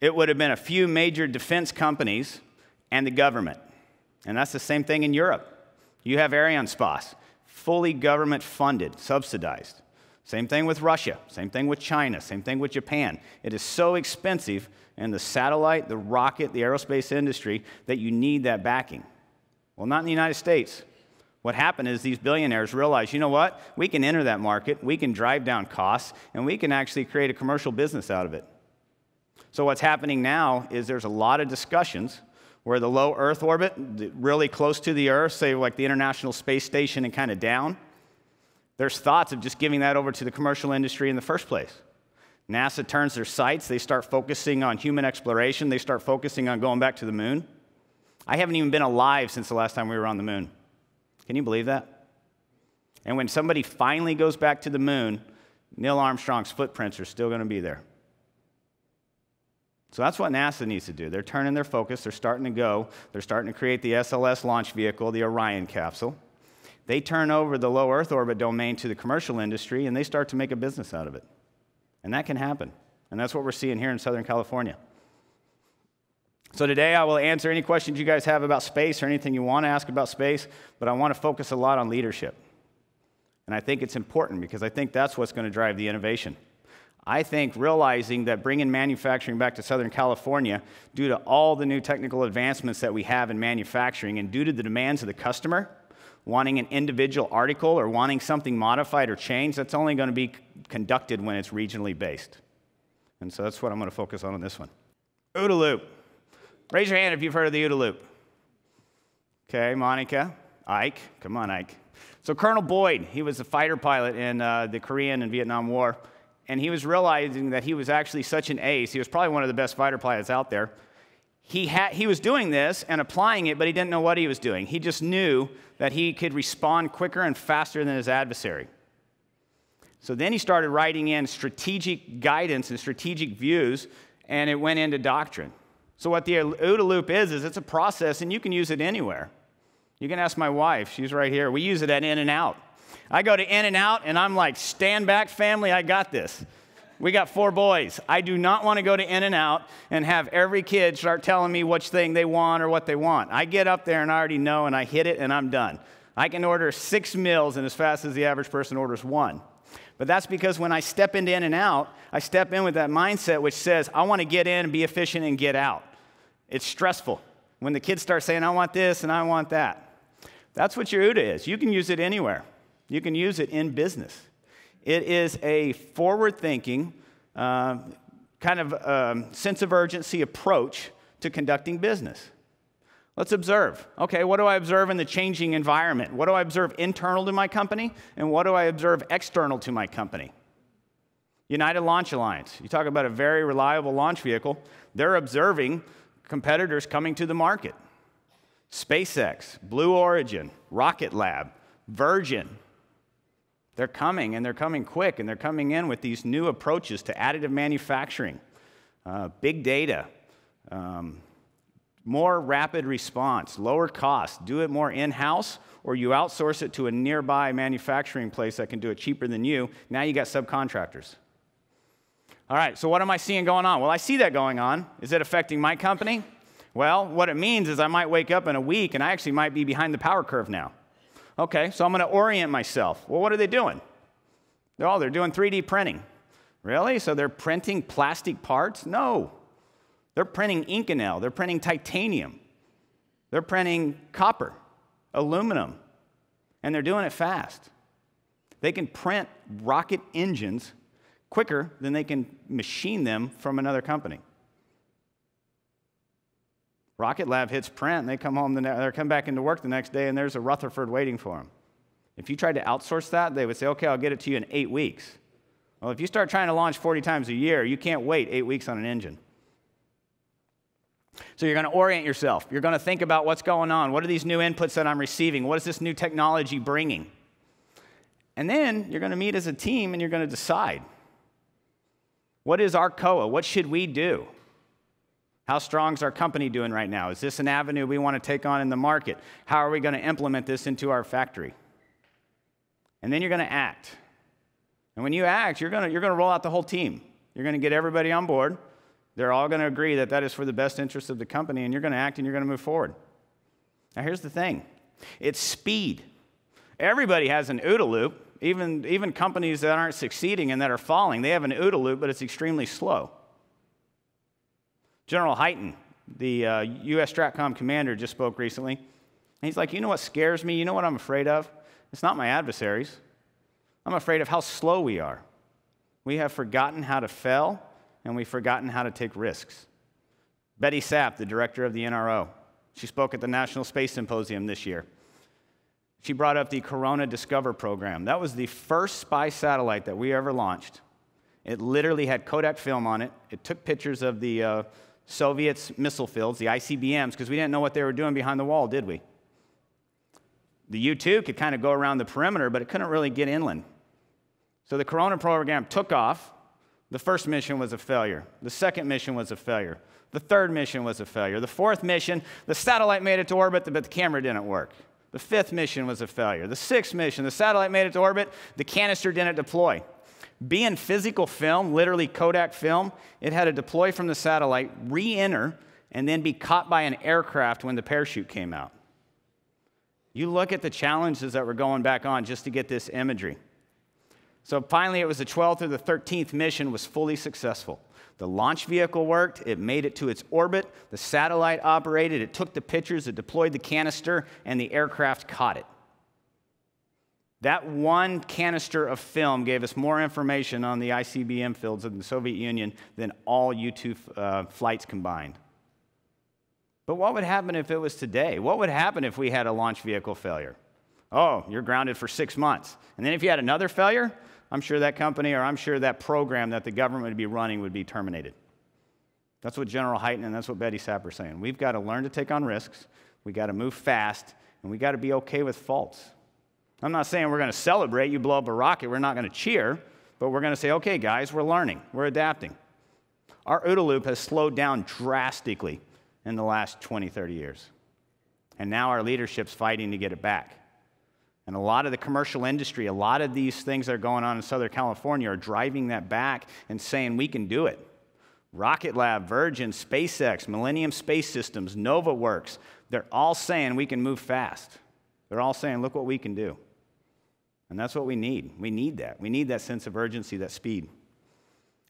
it would have been a few major defense companies and the government. And that's the same thing in Europe. You have Arianespace, fully government-funded, subsidized. Same thing with Russia, same thing with China, same thing with Japan. It is so expensive in the satellite, the rocket, the aerospace industry that you need that backing. Well, not in the United States. What happened is these billionaires realized, you know what? We can enter that market, we can drive down costs, and we can actually create a commercial business out of it. So what's happening now is there's a lot of discussions where the low Earth orbit, really close to the Earth, say like the International Space Station and kind of down, there's thoughts of just giving that over to the commercial industry in the first place. NASA turns their sights. They start focusing on human exploration. They start focusing on going back to the moon. I haven't even been alive since the last time we were on the moon. Can you believe that? And when somebody finally goes back to the moon, Neil Armstrong's footprints are still going to be there. So that's what NASA needs to do. They're turning their focus. They're starting to go. They're starting to create the SLS launch vehicle, the Orion capsule. They turn over the low Earth orbit domain to the commercial industry, and they start to make a business out of it. And that can happen. And that's what we're seeing here in Southern California. So today I will answer any questions you guys have about space or anything you want to ask about space, but I want to focus a lot on leadership. And I think it's important because I think that's what's going to drive the innovation. I think realizing that bringing manufacturing back to Southern California, due to all the new technical advancements that we have in manufacturing and due to the demands of the customer, wanting an individual article or wanting something modified or changed, that's only going to be conducted when it's regionally based. And so that's what I'm going to focus on this one. OODA Loop. Raise your hand if you've heard of the OODA Loop. Okay, Monica, Ike. Come on, Ike. So Colonel Boyd, he was a fighter pilot in the Korean and Vietnam War. And he was realizing that he was actually such an ace. He was probably one of the best fighter pilots out there. He was doing this and applying it, but he didn't know what he was doing. He just knew that he could respond quicker and faster than his adversary. So then he started writing in strategic guidance and strategic views, and it went into doctrine. So what the OODA Loop is it's a process, and you can use it anywhere. You can ask my wife. She's right here. We use it at In-N-Out. I go to In-N-Out, and I'm like, stand back, family, I got this. We got 4 boys. I do not want to go to In-N-Out and have every kid start telling me which thing they want or what they want. I get up there, and I already know, and I hit it, and I'm done. I can order 6 meals in as fast as the average person orders 1. But that's because when I step into In-N-Out, I step in with that mindset which says, I want to get in and be efficient and get out. It's stressful when the kids start saying, I want this and I want that. That's what your OODA is. You can use it anywhere. You can use it in business. It is a forward-thinking, kind of sense of urgency approach to conducting business. Let's observe. Okay, what do I observe in the changing environment? What do I observe internal to my company? And what do I observe external to my company? United Launch Alliance. You talk about a very reliable launch vehicle. They're observing competitors coming to the market. SpaceX, Blue Origin, Rocket Lab, Virgin. They're coming, and they're coming quick, and they're coming in with these new approaches to additive manufacturing, big data, more rapid response, lower cost, do it more in-house, or you outsource it to a nearby manufacturing place that can do it cheaper than you. Now you got subcontractors. All right, so what am I seeing going on? Well, I see that going on. Is it affecting my company? Well, what it means is I might wake up in a week and I actually might be behind the power curve now. Okay, so I'm going to orient myself. Well, what are they doing? Oh, they're doing 3D printing. Really? So they're printing plastic parts? No. They're printing Inconel. They're printing titanium. They're printing copper, aluminum, and they're doing it fast. They can print rocket engines quicker than they can machine them from another company. Rocket Lab hits print, and they come home, they come back into work the next day, and there's a Rutherford waiting for them. If you tried to outsource that, they would say, okay, I'll get it to you in 8 weeks. Well, if you start trying to launch 40 times a year, you can't wait 8 weeks on an engine. So you're going to orient yourself. You're going to think about what's going on. What are these new inputs that I'm receiving? What is this new technology bringing? And then you're going to meet as a team, and you're going to decide. What is our COA? What should we do? How strong is our company doing right now? Is this an avenue we want to take on in the market? How are we going to implement this into our factory? And then you're going to act. And when you act, you're going to roll out the whole team. You're going to get everybody on board. They're all going to agree that that is for the best interest of the company, and you're going to act and you're going to move forward. Now, here's the thing. It's speed. Everybody has an OODA loop. Even companies that aren't succeeding and that are falling, they have an OODA loop, but it's extremely slow. General Hyten, the U.S. STRATCOM commander, just spoke recently. And he's like, you know what scares me? You know what I'm afraid of? It's not my adversaries. I'm afraid of how slow we are. We have forgotten how to fail, and we've forgotten how to take risks. Betty Sapp, the director of the NRO, she spoke at the National Space Symposium this year. She brought up the Corona Discover program. That was the first spy satellite that we ever launched. It literally had Kodak film on it. It took pictures of the Soviets' missile fields, the ICBMs, because we didn't know what they were doing behind the wall, did we? The U-2 could kind of go around the perimeter, but it couldn't really get inland. So the Corona program took off. The first mission was a failure. The second mission was a failure. The third mission was a failure. The fourth mission, the satellite made it to orbit, but the camera didn't work. The fifth mission was a failure. The sixth mission, the satellite made it to orbit, the canister didn't deploy. Being physical film, literally Kodak film, it had to deploy from the satellite, re-enter, and then be caught by an aircraft when the parachute came out. You look at the challenges that were going back on just to get this imagery. So finally, it was the 12th or the 13th mission was fully successful. The launch vehicle worked. It made it to its orbit. The satellite operated. It took the pictures. It deployed the canister, and the aircraft caught it. That one canister of film gave us more information on the ICBM fields of the Soviet Union than all U-2 flights combined. But what would happen if it was today? What would happen if we had a launch vehicle failure? Oh, you're grounded for 6 months. And then if you had another failure, I'm sure that company or I'm sure that program that the government would be running would be terminated. That's what General Hyten and that's what Betty Sapp are saying. We've got to learn to take on risks. We've got to move fast. And we've got to be okay with faults. I'm not saying we're going to celebrate you blow up a rocket. We're not going to cheer, but we're going to say, okay, guys, we're learning. We're adapting. Our OODA loop has slowed down drastically in the last 20, 30 years. And now our leadership's fighting to get it back. And a lot of the commercial industry, a lot of these things that are going on in Southern California are driving that back and saying, we can do it. Rocket Lab, Virgin, SpaceX, Millennium Space Systems, NovaWorks, they're all saying we can move fast. They're all saying, look what we can do. And that's what we need. We need that. We need that sense of urgency, that speed.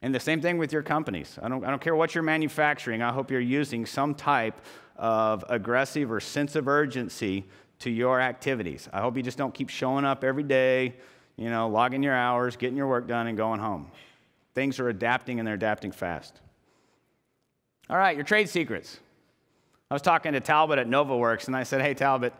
And the same thing with your companies. I don't care what you're manufacturing. I hope you're using some type of aggressive or sense of urgency to your activities. I hope you just don't keep showing up every day, you know, logging your hours, getting your work done, and going home. Things are adapting, and they're adapting fast. All right, your trade secrets. I was talking to Talbot at NovaWorks, and I said, hey, Talbot,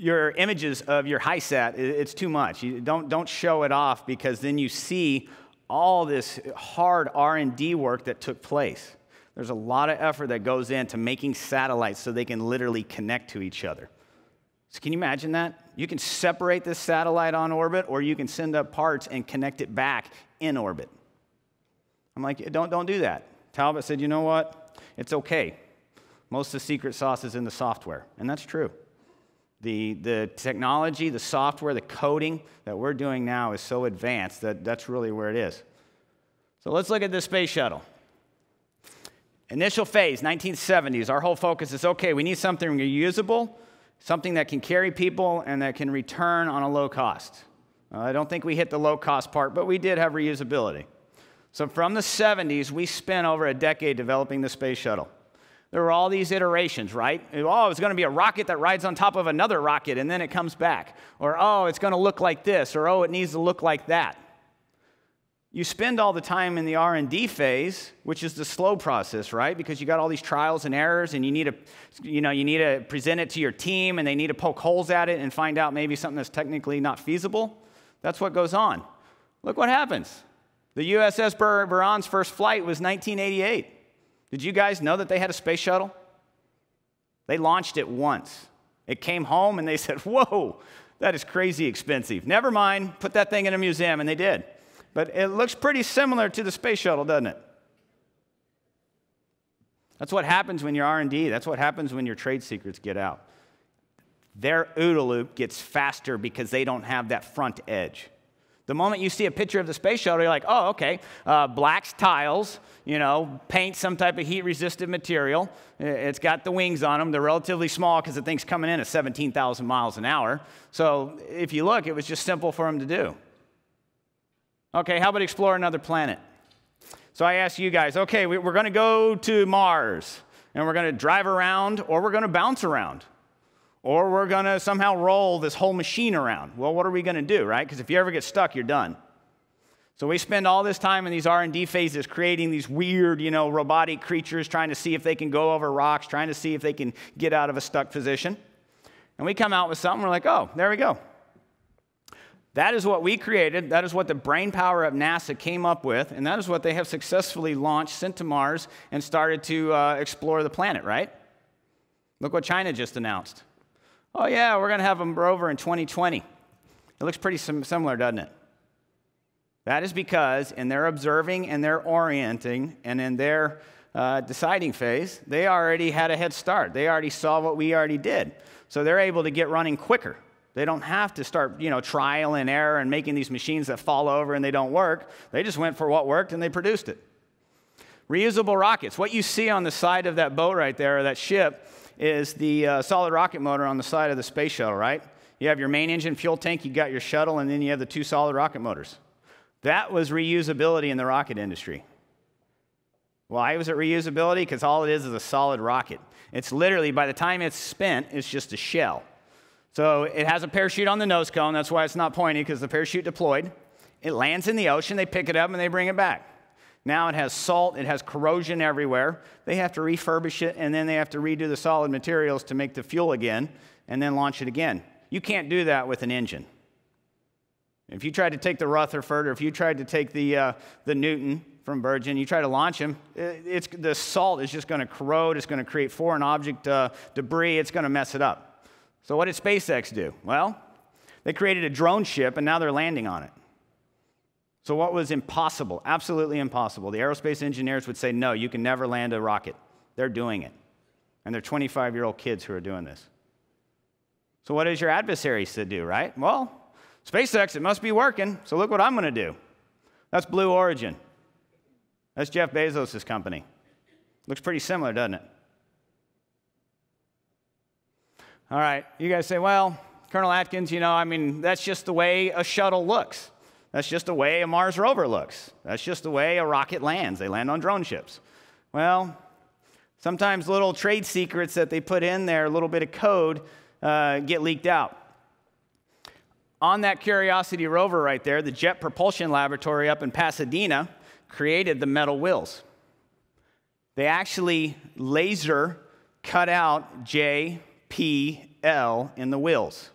your images of your HiSat, it's too much. You don't show it off because then you see all this hard R&D work that took place. There's a lot of effort that goes into making satellites so they can literally connect to each other. So can you imagine that? You can separate this satellite on orbit, or you can send up parts and connect it back in orbit. I'm like, don't do that. Talbot said, you know what? It's okay. Most of the secret sauce is in the software, and that's true. The technology, the software, the coding that we're doing now is so advanced that that's really where it is. So let's look at the space shuttle. Initial phase, 1970s. Our whole focus is, okay, we need something reusable, something that can carry people and that can return on a low cost. I don't think we hit the low cost part, but we did have reusability. So from the 70s, we spent over a decade developing the space shuttle. There were all these iterations, right? Oh, it's going to be a rocket that rides on top of another rocket, and then it comes back. Or, oh, it's going to look like this. Or, oh, it needs to look like that. You spend all the time in the R&D phase, which is the slow process, right? Because you got all these trials and errors, and you need to, you need to present it to your team, and they need to poke holes at it and find out maybe something that's technically not feasible. That's what goes on. Look what happens. The USS Buran's first flight was 1988. Did you guys know that they had a space shuttle? They launched it once. It came home, and they said, whoa, that is crazy expensive. Never mind, put that thing in a museum, and they did. But it looks pretty similar to the space shuttle, doesn't it? That's what happens when you're R&D. That's what happens when your trade secrets get out. Their OODA loop gets faster because they don't have that front edge. The moment you see a picture of the space shuttle, you're like, oh, okay, black tiles, paint some type of heat-resistant material. It's got the wings on them. They're relatively small because the thing's coming in at 17,000 miles an hour. So if you look, it was just simple for them to do. Okay, how about explore another planet? So I asked you guys, okay, we're going to go to Mars, and we're going to drive around, or we're going to bounce around. Or we're going to somehow roll this whole machine around. Well, what are we going to do, right? Because if you ever get stuck, you're done. So we spend all this time in these R&D phases creating these weird, robotic creatures, trying to see if they can go over rocks, trying to see if they can get out of a stuck position. And we come out with something, we're like, oh, there we go. That is what we created. That is what the brainpower of NASA came up with. And that is what they have successfully launched, sent to Mars, and started to explore the planet, right? Look what China just announced. Oh, yeah, we're going to have a rover in 2020. It looks pretty similar, doesn't it? That is because in their observing and their orienting and in their deciding phase, they already had a head start. They already saw what we already did. So they're able to get running quicker. They don't have to start, trial and error and making these machines that fall over and they don't work. They just went for what worked and they produced it. Reusable rockets. What you see on the side of that boat right there, or that ship, is the solid rocket motor on the side of the space shuttle, right? You have your main engine fuel tank, you got your shuttle, and then you have the two solid rocket motors. That was reusability in the rocket industry. Why was it reusability? Because all it is a solid rocket. It's literally, by the time it's spent, it's just a shell. So it has a parachute on the nose cone. That's why it's not pointy, because the parachute deployed. It lands in the ocean. They pick it up, and they bring it back. Now it has salt, it has corrosion everywhere. They have to refurbish it, and then they have to redo the solid materials to make the fuel again, and then launch it again. You can't do that with an engine. If you tried to take the Rutherford, or if you tried to take the Newton from Virgin, you try to launch him, the salt is just going to corrode, it's going to create foreign object debris, it's going to mess it up. So what did SpaceX do? Well, they created a drone ship, and now they're landing on it. So what was impossible, absolutely impossible, the aerospace engineers would say, no, you can never land a rocket. They're doing it. And they're 25-year-old kids who are doing this. So what does your adversaries do, right? Well, SpaceX, it must be working, so look what I'm going to do. That's Blue Origin. That's Jeff Bezos' company. Looks pretty similar, doesn't it? All right, you guys say, well, Colonel Atkins, that's just the way a shuttle looks. That's just the way a Mars rover looks. That's just the way a rocket lands. They land on drone ships. Well, sometimes little trade secrets that they put in there, a little bit of code, get leaked out. On that Curiosity rover right there, the Jet Propulsion Laboratory up in Pasadena created the metal wheels. They actually laser cut out J, P, L in the wheels.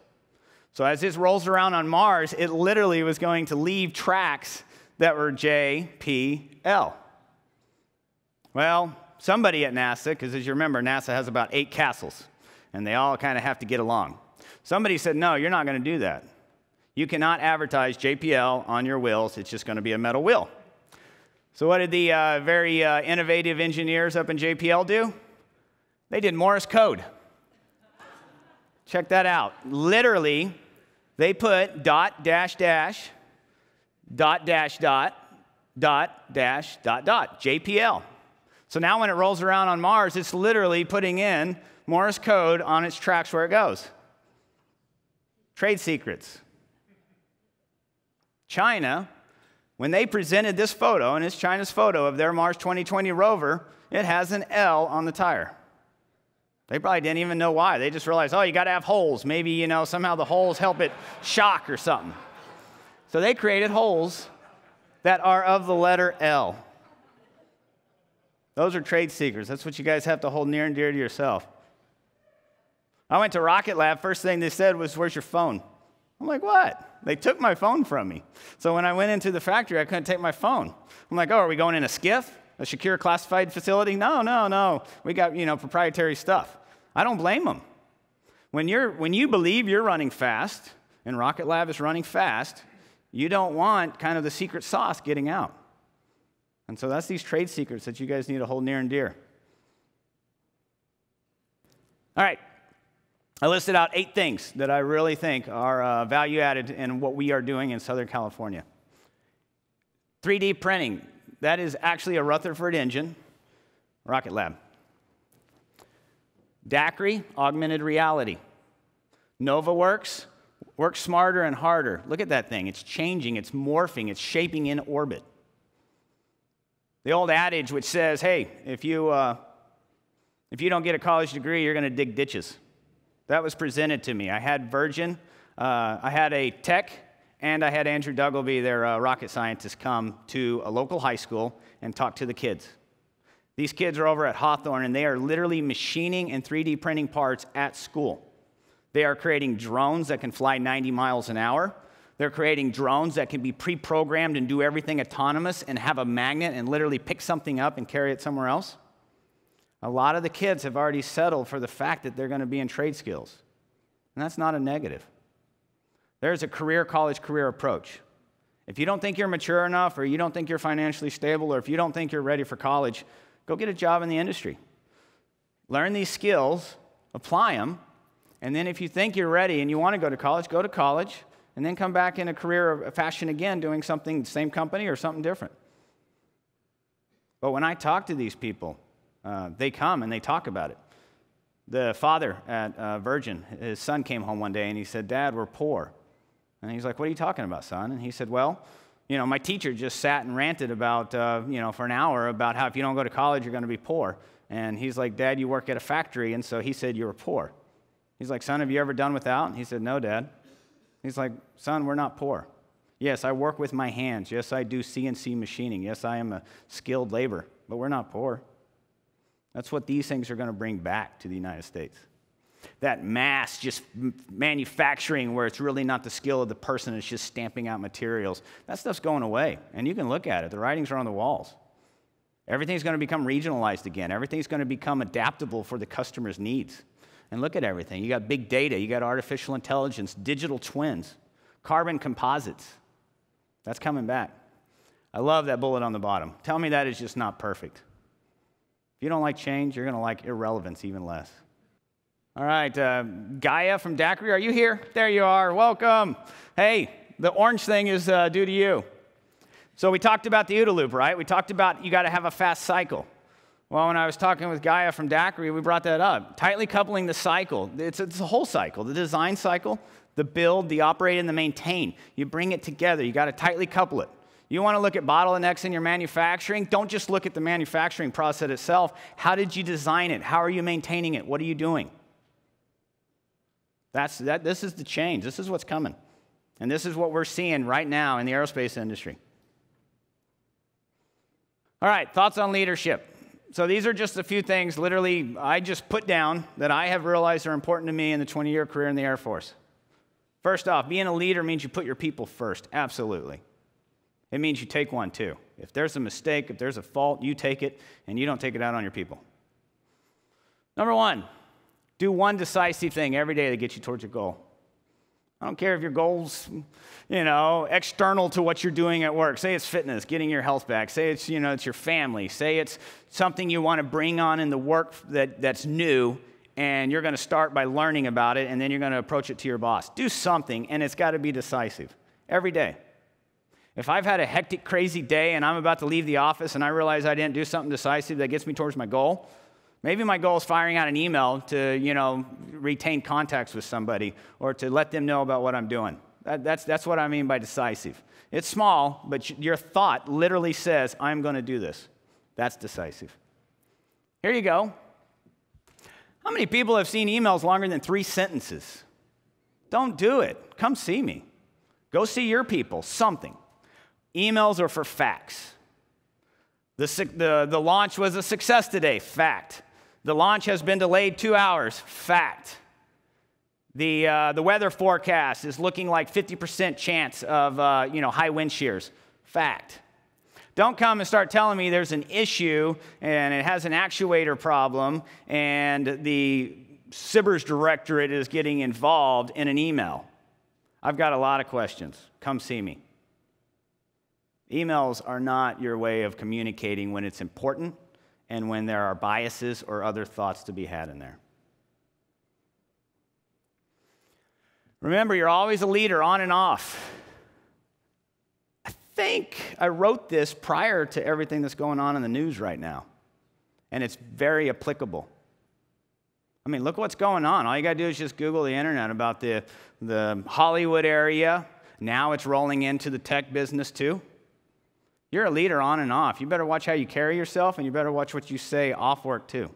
So as this rolls around on Mars, it literally was going to leave tracks that were J, P, L. Well, somebody at NASA, because as you remember, NASA has about 8 castles, and they all kind of have to get along. Somebody said, no, you're not going to do that. You cannot advertise JPL on your wheels. It's just going to be a metal wheel. So what did the very innovative engineers up in JPL do? They did Morse code. Check that out. Literally, they put dot, dash, dash, dot, dash, dot, dot, dash, dot, dot, JPL. So now when it rolls around on Mars, it's literally putting in Morse code on its tracks where it goes. Trade secrets. China, when they presented this photo, and it's China's photo of their Mars 2020 rover, it has an L on the tire. They probably didn't even know why. They just realized, oh, you got to have holes. Maybe, you know, somehow the holes help it shock or something. So they created holes that are of the letter L. Those are trade secrets. That's what you guys have to hold near and dear to yourself. I went to Rocket Lab. First thing they said was, where's your phone? I'm like, what? They took my phone from me. So when I went into the factory, I couldn't take my phone. I'm like, oh, are we going in a skiff? A secure classified facility? No, no, no. We got, you know, proprietary stuff. I don't blame them. When you believe you're running fast, and Rocket Lab is running fast, you don't want kind of the secret sauce getting out. And so that's these trade secrets that you guys need to hold near and dear. All right. I listed out 8 things that I really think are value-added in what we are doing in Southern California. 3D printing. That is actually a Rutherford engine, Rocket Lab. Daiquiri, augmented reality. NovaWorks, work smarter and harder. Look at that thing. It's changing. It's morphing. It's shaping in orbit. The old adage which says, hey, if you don't get a college degree, you're going to dig ditches. That was presented to me. I had Virgin, I had a tech, and I had Andrew Duggleby, their rocket scientist, come to a local high school and talk to the kids. These kids are over at Hawthorne, and they are literally machining and 3D printing parts at school. They are creating drones that can fly 90 miles an hour. They're creating drones that can be pre-programmed and do everything autonomous and have a magnet and literally pick something up and carry it somewhere else. A lot of the kids have already settled for the fact that they're going to be in trade skills, and that's not a negative. There's a college career approach. If you don't think you're mature enough, or you don't think you're financially stable, or if you don't think you're ready for college, go get a job in the industry. Learn these skills, apply them, and then if you think you're ready and you want to go to college, and then come back in a career of fashion again, doing something, same company or something different. But when I talk to these people, they come and they talk about it. The father at Virgin, his son came home one day and he said, Dad, we're poor. And he's like, what are you talking about, son? And he said, well, you know, my teacher just sat and ranted about, you know, for an hour about how if you don't go to college, you're going to be poor. And he's like, Dad, you work at a factory. And so he said, you were poor. He's like, son, have you ever done without? And he said, no, Dad. He's like, son, we're not poor. Yes, I work with my hands. Yes, I do CNC machining. Yes, I am a skilled laborer, but we're not poor. That's what these things are going to bring back to the United States. That mass just manufacturing where it's really not the skill of the person, it's just stamping out materials. That stuff's going away, and you can look at it. The writings are on the walls. Everything's going to become regionalized again. Everything's going to become adaptable for the customer's needs. And look at everything. You got big data, you got artificial intelligence, digital twins, carbon composites. That's coming back. I love that bullet on the bottom. Tell me that is just not perfect. If you don't like change, you're going to like irrelevance even less. All right, Gaia from Daiquiri, are you here? There you are, welcome. Hey, the orange thing is due to you. So we talked about the OODA loop, right? We talked about you got to have a fast cycle. Well, when I was talking with Gaia from Daiquiri, we brought that up. Tightly coupling the cycle. It's a whole cycle, the design cycle, the build, the operate, and the maintain. You bring it together. You got to tightly couple it. You want to look at bottlenecks in your manufacturing? Don't just look at the manufacturing process itself. How did you design it? How are you maintaining it? What are you doing? This is the change. This is what's coming. And this is what we're seeing right now in the aerospace industry. All right, thoughts on leadership. So these are just a few things, literally, I just put down that I have realized are important to me in the 20-year career in the Air Force. First off, being a leader means you put your people first, absolutely. It means you take one, too. If there's a mistake, if there's a fault, you take it, and you don't take it out on your people. Number 1. Do one decisive thing every day to get you towards your goal. I don't care if your goal's, external to what you're doing at work. Say it's fitness, getting your health back. Say it's, it's your family. Say it's something you want to bring on in the work that's new, and you're going to start by learning about it, and then you're going to approach it to your boss. Do something, and it's got to be decisive every day. If I've had a hectic, crazy day, and I'm about to leave the office, and I realize I didn't do something decisive that gets me towards my goal, maybe my goal is firing out an email to, retain contacts with somebody or to let them know about what I'm doing. That's what I mean by decisive. It's small, but your thought literally says, I'm going to do this. That's decisive. Here you go. How many people have seen emails longer than 3 sentences? Don't do it. Come see me. Go see your people, something. Emails are for facts. The launch was a success today, fact. The launch has been delayed 2 hours, fact. The weather forecast is looking like 50% chance of high wind shears, fact. Don't come and start telling me there's an issue and it has an actuator problem and the Cibber's directorate is getting involved in an email. I've got a lot of questions. Come see me. Emails are not your way of communicating when it's important and when there are biases or other thoughts to be had in there. Remember, you're always a leader on and off. I think I wrote this prior to everything that's going on in the news right now, and it's very applicable. I mean, look what's going on. All you got to do is just Google the internet about the Hollywood area. Now it's rolling into the tech business too. You're a leader on and off. You better watch how you carry yourself, and you better watch what you say off work too.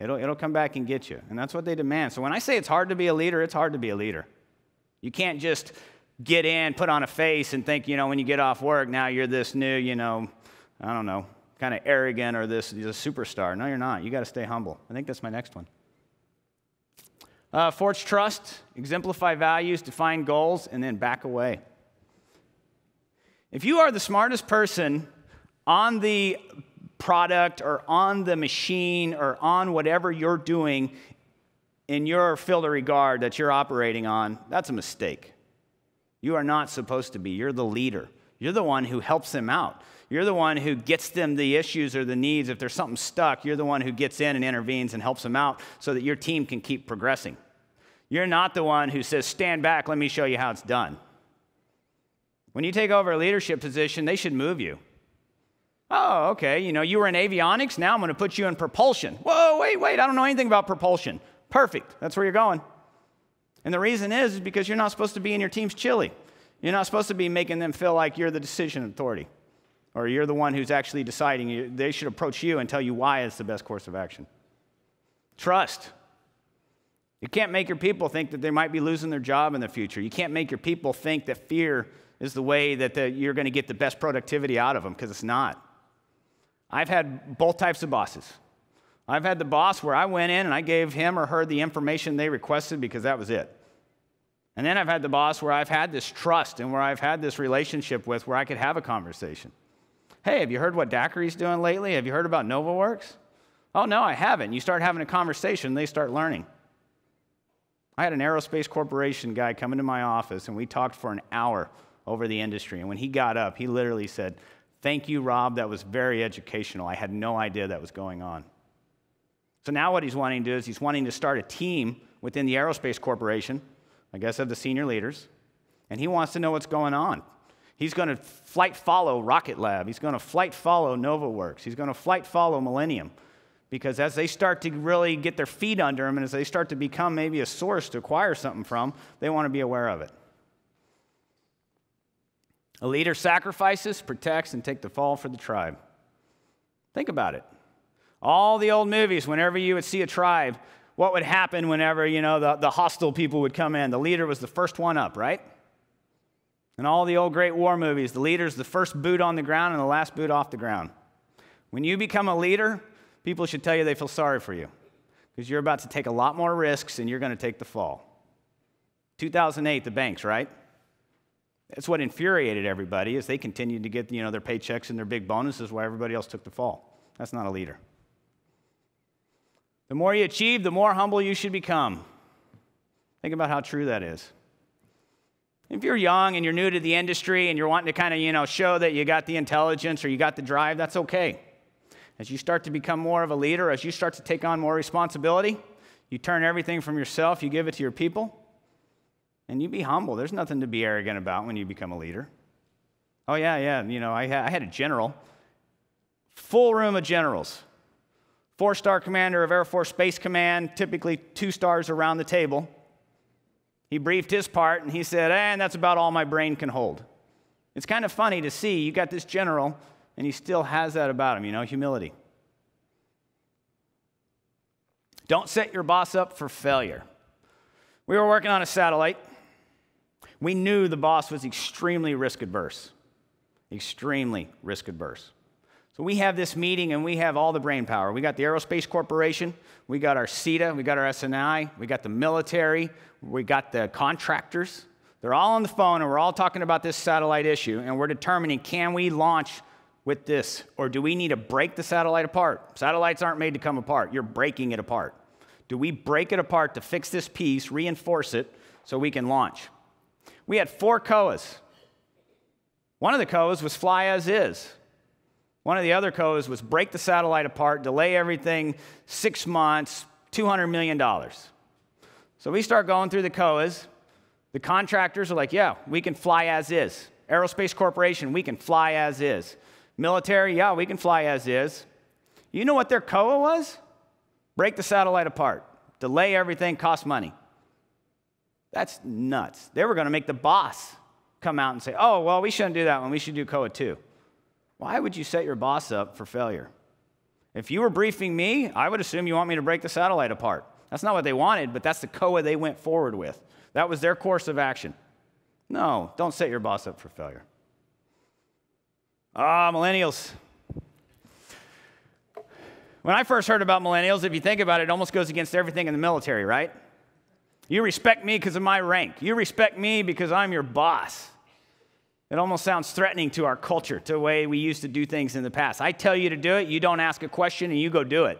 It'll come back and get you, and that's what they demand. So when I say it's hard to be a leader, it's hard to be a leader. You can't just get in, put on a face, and think, when you get off work, now you're this new, I don't know, kind of arrogant or this superstar. No, you're not. You got to stay humble. I think that's my next one. Forge trust, exemplify values, define goals, and then back away. If you are the smartest person on the product or on the machine or on whatever you're doing in your field of regard that you're operating on, that's a mistake. You are not supposed to be. You're the leader. You're the one who helps them out. You're the one who gets them the issues or the needs. If there's something stuck, you're the one who gets in and intervenes and helps them out so that your team can keep progressing. You're not the one who says, stand back, let me show you how it's done. When you take over a leadership position, they should move you. Oh, okay, you were in avionics, now I'm going to put you in propulsion. Whoa, wait, I don't know anything about propulsion. Perfect, that's where you're going. And the reason is because you're not supposed to be in your team's chili. You're not supposed to be making them feel like you're the decision authority or you're the one who's actually deciding. They should approach you and tell you why it's the best course of action. Trust. You can't make your people think that they might be losing their job in the future. You can't make your people think that fear is the way that you're going to get the best productivity out of them, because it's not. I've had both types of bosses. I've had the boss where I went in and I gave him or her the information they requested because that was it. And then I've had the boss where I've had this trust and where I've had this relationship with where I could have a conversation. Hey, have you heard what Daiquiri's doing lately? Have you heard about NovaWorks? Oh, no, I haven't. You start having a conversation, they start learning. I had an aerospace corporation guy come into my office, and we talked for an hour over the industry. And when he got up, he literally said, thank you, Rob. That was very educational. I had no idea that was going on. So now what he's wanting to do is he's wanting to start a team within the aerospace corporation, I guess of the senior leaders, and he wants to know what's going on. He's going to flight follow Rocket Lab. He's going to flight follow NovaWorks. He's going to flight follow Millennium, because as they start to really get their feet under them and as they start to become maybe a source to acquire something from, they want to be aware of it. A leader sacrifices, protects, and takes the fall for the tribe. Think about it. All the old movies, whenever you would see a tribe, what would happen whenever, the hostile people would come in? The leader was the first one up, right? In all the old Great War movies, the leader's the first boot on the ground and the last boot off the ground. When you become a leader, people should tell you they feel sorry for you, because you're about to take a lot more risks and you're going to take the fall. 2008, the banks, right? That's what infuriated everybody, is they continued to get, their paychecks and their big bonuses while everybody else took the fall. That's not a leader. The more you achieve, the more humble you should become. Think about how true that is. If you're young and you're new to the industry and you're wanting to kind of, show that you got the intelligence or you got the drive, that's okay. As you start to become more of a leader, as you start to take on more responsibility, you turn everything from yourself, you give it to your people, and you be humble. There's nothing to be arrogant about when you become a leader. Oh, yeah, I had a general, full room of generals, 4-star commander of Air Force Space Command, typically 2 stars around the table. He briefed his part, and he said, and that's about all my brain can hold. It's kind of funny to see you got this general, and he still has that about him, humility. Don't set your boss up for failure. We were working on a satellite. We knew the boss was extremely risk-averse, So we have this meeting, and we have all the brain power. We got the Aerospace Corporation, we got our CETA, we got our SNI, we got the military, we got the contractors. They're all on the phone, and we're all talking about this satellite issue, and we're determining, can we launch with this, or do we need to break the satellite apart? Satellites aren't made to come apart. You're breaking it apart. Do we break it apart to fix this piece, reinforce it, so we can launch? We had 4 COAs. One of the COAs was fly as is. One of the other COAs was break the satellite apart, delay everything 6 months, $200 million. So we start going through the COAs. The contractors are like, yeah, we can fly as is. Aerospace Corporation, we can fly as is. Military, yeah, we can fly as is. You know what their COA was? Break the satellite apart. Delay everything, cost money. That's nuts. They were going to make the boss come out and say, oh, well, we shouldn't do that one. We should do COA 2. Why would you set your boss up for failure? If you were briefing me, I would assume you want me to break the satellite apart. That's not what they wanted, but that's the COA they went forward with. That was their course of action. No, don't set your boss up for failure. Ah, millennials. When I first heard about millennials, if you think about it, it almost goes against everything in the military, right? You respect me because of my rank. You respect me because I'm your boss. It almost sounds threatening to our culture, to the way we used to do things in the past. I tell you to do it, you don't ask a question, and you go do it.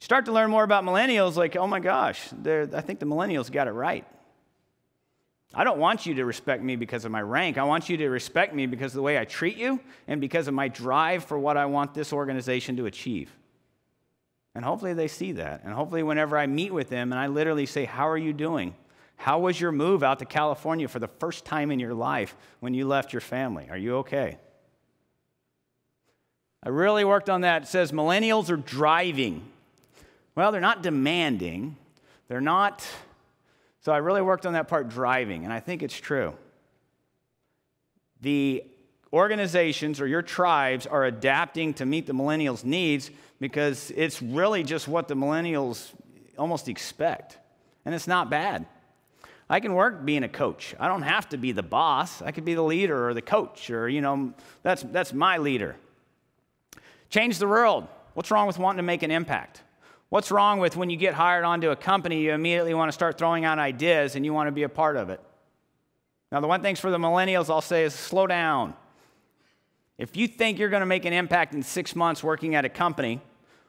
You start to learn more about millennials, like, oh my gosh, I think the millennials got it right. I don't want you to respect me because of my rank. I want you to respect me because of the way I treat you and because of my drive for what I want this organization to achieve. And hopefully they see that. And hopefully whenever I meet with them and I literally say, how are you doing? How was your move out to California for the first time in your life when you left your family? Are you okay? I really worked on that. It says millennials are driving. Well, they're not demanding. They're not. So I really worked on that part, driving, and I think it's true. The organizations or your tribes are adapting to meet the millennials' needs because it's really just what the millennials almost expect, and it's not bad. I can work being a coach. I don't have to be the boss. I could be the leader or the coach or, that's my leader. Change the world. What's wrong with wanting to make an impact? What's wrong with when you get hired onto a company, you immediately want to start throwing out ideas and you want to be a part of it? Now, the one thing for the millennials I'll say is slow down. If you think you're going to make an impact in 6 months working at a company,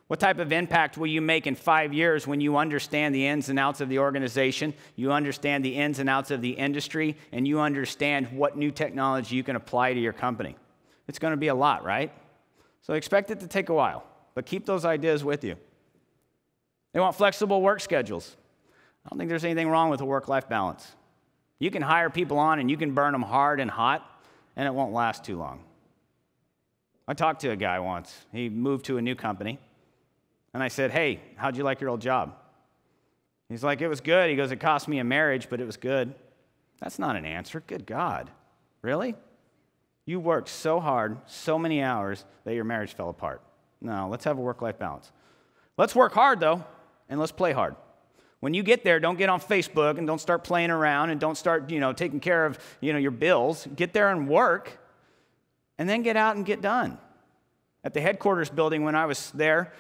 what type of impact will you make in 5 years when you understand the ins and outs of the organization, you understand the ins and outs of the industry, and you understand what new technology you can apply to your company? It's going to be a lot, right? So expect it to take a while, but keep those ideas with you. They want flexible work schedules. I don't think there's anything wrong with a work-life balance. You can hire people on, and you can burn them hard and hot, and it won't last too long. I talked to a guy once. He moved to a new company. And I said, hey, how'd you like your old job? He's like, it was good. He goes, it cost me a marriage, but it was good. That's not an answer. Good God. Really? You worked so hard, so many hours, that your marriage fell apart. No, let's have a work-life balance. Let's work hard, though, and let's play hard. When you get there, don't get on Facebook and don't start playing around and don't start, taking care of, your bills. Get there and work, and then get out and get done. At the headquarters building when I was there,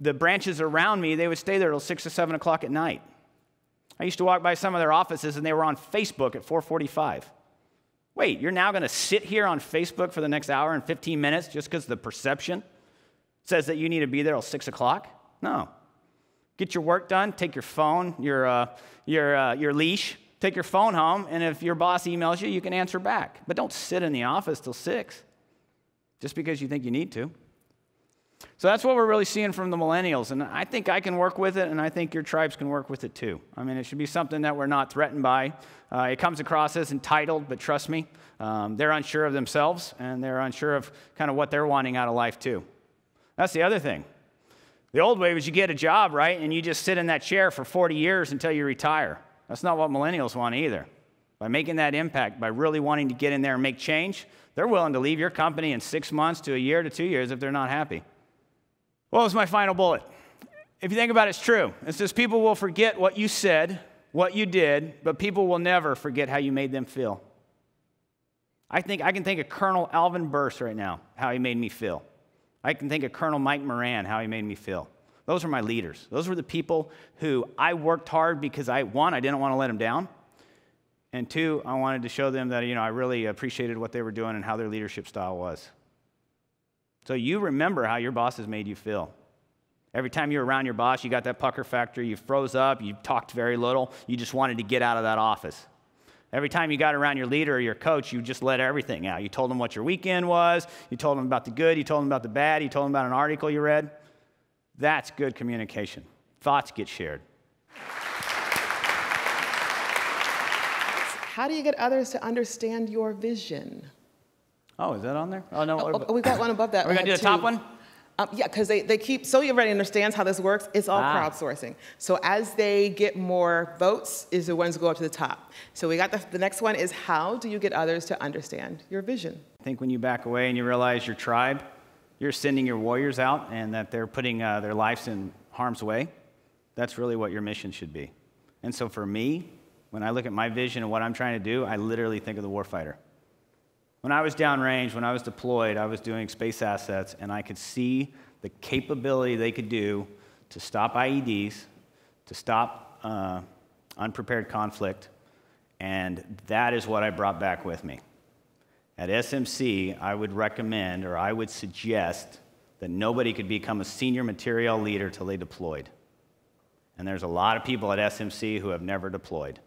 the branches around me, they would stay there till 6 or 7 o'clock at night. I used to walk by some of their offices, and they were on Facebook at 4:45. Wait, you're now going to sit here on Facebook for the next hour and 15 minutes just because the perception says that you need to be there till 6 o'clock? No. Get your work done, take your phone, your leash, take your phone home, and if your boss emails you, you can answer back. But don't sit in the office till 6, just because you think you need to. So that's what we're really seeing from the millennials, and I think I can work with it, and I think your tribes can work with it too. I mean, it should be something that we're not threatened by. It comes across as entitled, but trust me, they're unsure of themselves, and they're unsure of kind of what they're wanting out of life too. That's the other thing. The old way was you get a job, right, and you just sit in that chair for 40 years until you retire. That's not what millennials want either. By making that impact, by really wanting to get in there and make change, they're willing to leave your company in 6 months to a year to 2 years if they're not happy. What was my final bullet? If you think about it, it's true. It says people will forget what you said, what you did, but people will never forget how you made them feel. I can think of Colonel Alvin Burse right now, how he made me feel. I can think of Colonel Mike Moran, how he made me feel. Those were my leaders. Those were the people who I worked hard because I didn't want to let them down, and 2, I wanted to show them that I really appreciated what they were doing and how their leadership style was. So you remember how your boss has made you feel. Every time you were around your boss, you got that pucker factor, you froze up, you talked very little, you just wanted to get out of that office. Every time you got around your leader or your coach, you just let everything out. You told them what your weekend was, you told them about the good, you told them about the bad, you told them about an article you read. That's good communication. Thoughts get shared. How do you get others to understand your vision? Oh, is that on there? Oh, no. Oh, we got one above that. Are we going to do the top one? Yeah, because they keep, so everybody understands how this works, it's all crowdsourcing. So as they get more votes, is the ones who go up to the top. So we got the next one is, how do you get others to understand your vision? I think when you back away and you realize your tribe, you're sending your warriors out and that they're putting their lives in harm's way, that's really what your mission should be. And so for me, when I look at my vision and what I'm trying to do, I literally think of the warfighter. When I was downrange, when I was deployed, I was doing space assets, and I could see the capability they could do to stop IEDs, to stop unprepared conflict, and that is what I brought back with me. At SMC, I would recommend, or I would suggest, that nobody could become a senior material leader till they deployed. And there's a lot of people at SMC who have never deployed.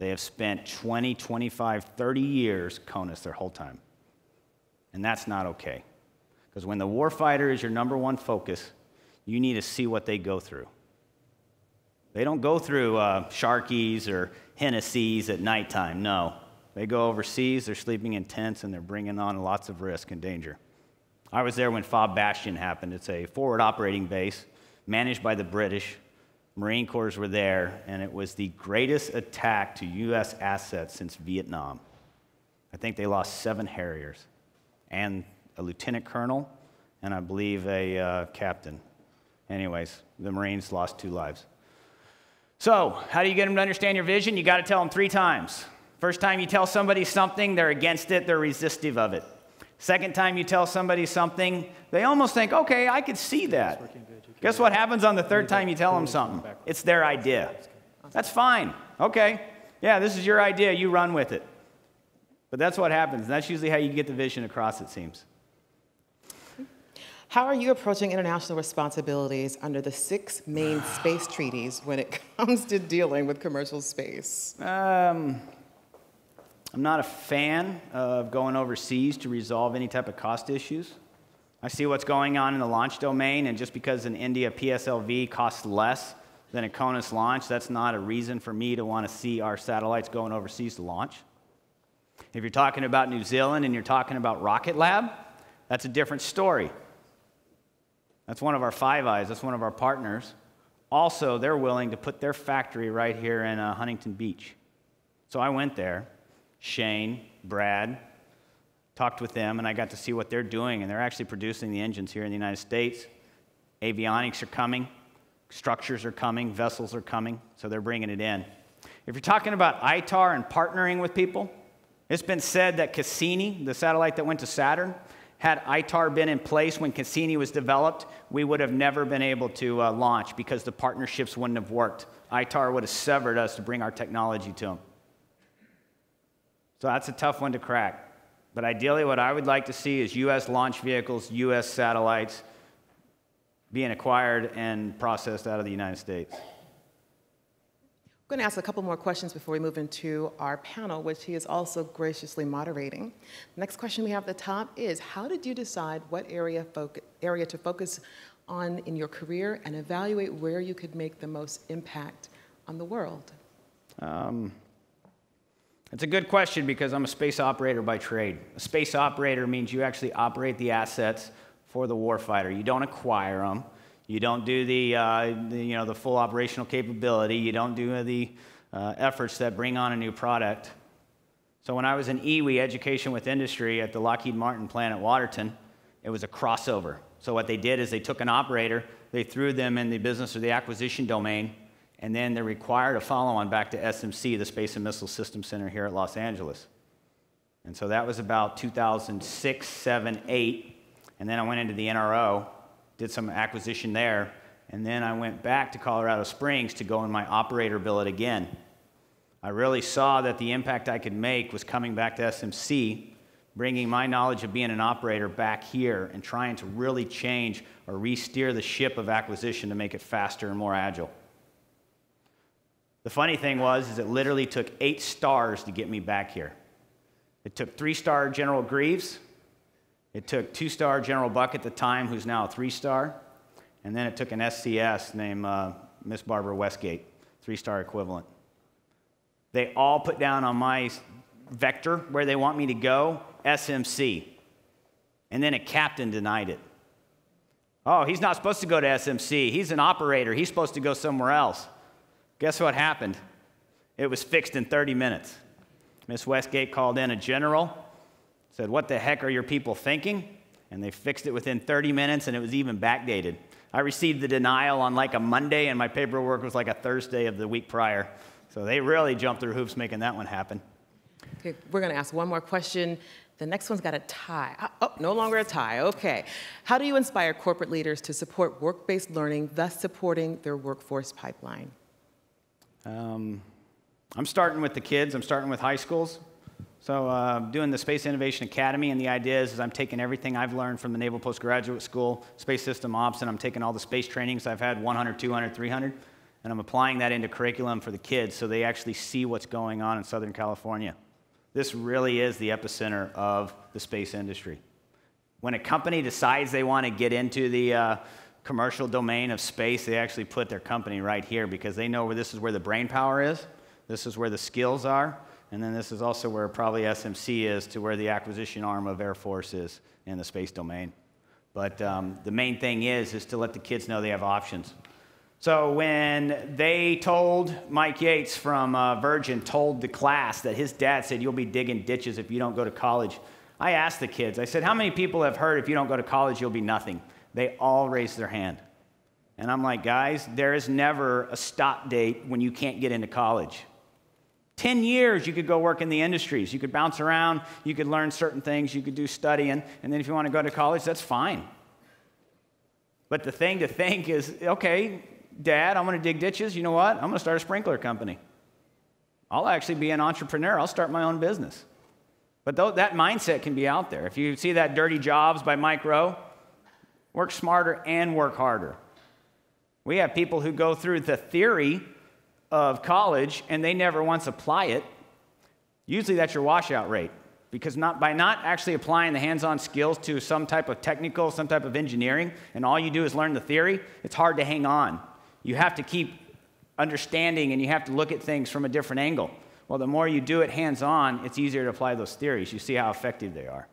They have spent 20, 25, 30 years CONUS their whole time. And that's not okay. Because when the warfighter is your #1 focus, you need to see what they go through. They don't go through Sharkies or Hennessy's at nighttime, no. They go overseas, they're sleeping in tents, and they're bringing on lots of risk and danger. I was there when FOB Bastion happened. It's a forward operating base managed by the British. Marine Corps were there, and it was the greatest attack to U.S. assets since Vietnam. I think they lost 7 Harriers and a lieutenant colonel and I believe a captain. Anyways, the Marines lost 2 lives. So how do you get them to understand your vision? You got to tell them 3 times. First time you tell somebody something, they're against it, they're resistive of it. Second time you tell somebody something, they almost think, okay, I could see that. Guess what happens on the 3rd time you tell them something? It's their idea. That's fine. Okay. Yeah, this is your idea. You run with it. But that's what happens. And that's usually how you get the vision across, it seems. How are you approaching international responsibilities under the 6 main space treaties when it comes to dealing with commercial space? I'm not a fan of going overseas to resolve any type of cost issues. I see what's going on in the launch domain, and just because in India PSLV costs less than a CONUS launch, that's not a reason for me to want to see our satellites going overseas to launch. If you're talking about New Zealand and you're talking about Rocket Lab, that's a different story. That's one of our Five Eyes, that's one of our partners. Also, they're willing to put their factory right here in Huntington Beach. So I went there, Shane, Brad, talked with them, and I got to see what they're doing, and they're actually producing the engines here in the United States. Avionics are coming, structures are coming, vessels are coming, so they're bringing it in. If you're talking about ITAR and partnering with people, it's been said that Cassini, the satellite that went to Saturn, had ITAR been in place when Cassini was developed, we would have never been able to launch because the partnerships wouldn't have worked. ITAR would have severed us to bring our technology to them. So that's a tough one to crack. But ideally, what I would like to see is U.S. launch vehicles, U.S. satellites, being acquired and processed out of the United States. I'm going to ask a couple more questions before we move into our panel, which he is also graciously moderating. The next question we have at the top is, how did you decide what area to focus on in your career and evaluate where you could make the most impact on the world? It's a good question because I'm a space operator by trade. A space operator means you actually operate the assets for the warfighter. You don't acquire them. You don't do the full operational capability. You don't do the efforts that bring on a new product. So when I was in EWI, Education with Industry, at the Lockheed Martin plant at Waterton, it was a crossover. So what they did is they took an operator, they threw them in the business or the acquisition domain, and then they're required to follow on back to SMC, the Space and Missile Systems Center here at Los Angeles. And so that was about 2006, 7, 8. And then I went into the NRO, did some acquisition there, and then I went back to Colorado Springs to go in my operator billet again. I really saw that the impact I could make was coming back to SMC, bringing my knowledge of being an operator back here and trying to really change or re-steer the ship of acquisition to make it faster and more agile. The funny thing was, is it literally took 8 stars to get me back here. It took 3-star General Greaves. It took 2-star General Buck at the time, who's now a 3-star, and then it took an SCS named Miss Barbara Westgate, 3-star equivalent. They all put down on my vector where they want me to go, SMC, and then a captain denied it. Oh, he's not supposed to go to SMC. He's an operator. He's supposed to go somewhere else. Guess what happened? It was fixed in 30 minutes. Miss Westgate called in a general, said, "What the heck are your people thinking?" And they fixed it within 30 minutes, and it was even backdated. I received the denial on like a Monday, and my paperwork was like a Thursday of the week prior. So they really jumped through hoops making that one happen. Okay, we're going to ask one more question. The next one's got a tie. Oh, no longer a tie. Okay. How do you inspire corporate leaders to support work-based learning, thus supporting their workforce pipeline? I'm starting with the kids. I'm starting with high schools. So doing the Space Innovation Academy, and the idea is I'm taking everything I've learned from the Naval Postgraduate School, Space System Ops, and I'm taking all the space trainings I've had, 100, 200, 300, and I'm applying that into curriculum for the kids so they actually see what's going on in Southern California. This really is the epicenter of the space industry. When a company decides they want to get into the commercial domain of space, they actually put their company right here because they know where this is where the brain power is, this is where the skills are, and then this is also where probably SMC is to where the acquisition arm of Air Force is in the space domain. But the main thing is to let the kids know they have options. So when they told Mike Yates from Virgin, told the class that his dad said, "You'll be digging ditches if you don't go to college," I asked the kids, I said, "How many people have heard if you don't go to college, you'll be nothing?" They all raised their hand. And I'm like, guys, there is never a stop date when you can't get into college. 10 years, you could go work in the industries. You could bounce around. You could learn certain things. You could do studying. And then if you want to go to college, that's fine. But the thing to think is, okay, Dad, I'm going to dig ditches. You know what? I'm going to start a sprinkler company. I'll actually be an entrepreneur. I'll start my own business. But that mindset can be out there. If you see that Dirty Jobs by Mike Rowe, work smarter and work harder. We have people who go through the theory of college and they never once apply it. Usually that's your washout rate, because by not actually applying the hands-on skills to some type of technical, some type of engineering, and all you do is learn the theory, it's hard to hang on. You have to keep understanding and you have to look at things from a different angle. Well, the more you do it hands-on, it's easier to apply those theories. You see how effective they are.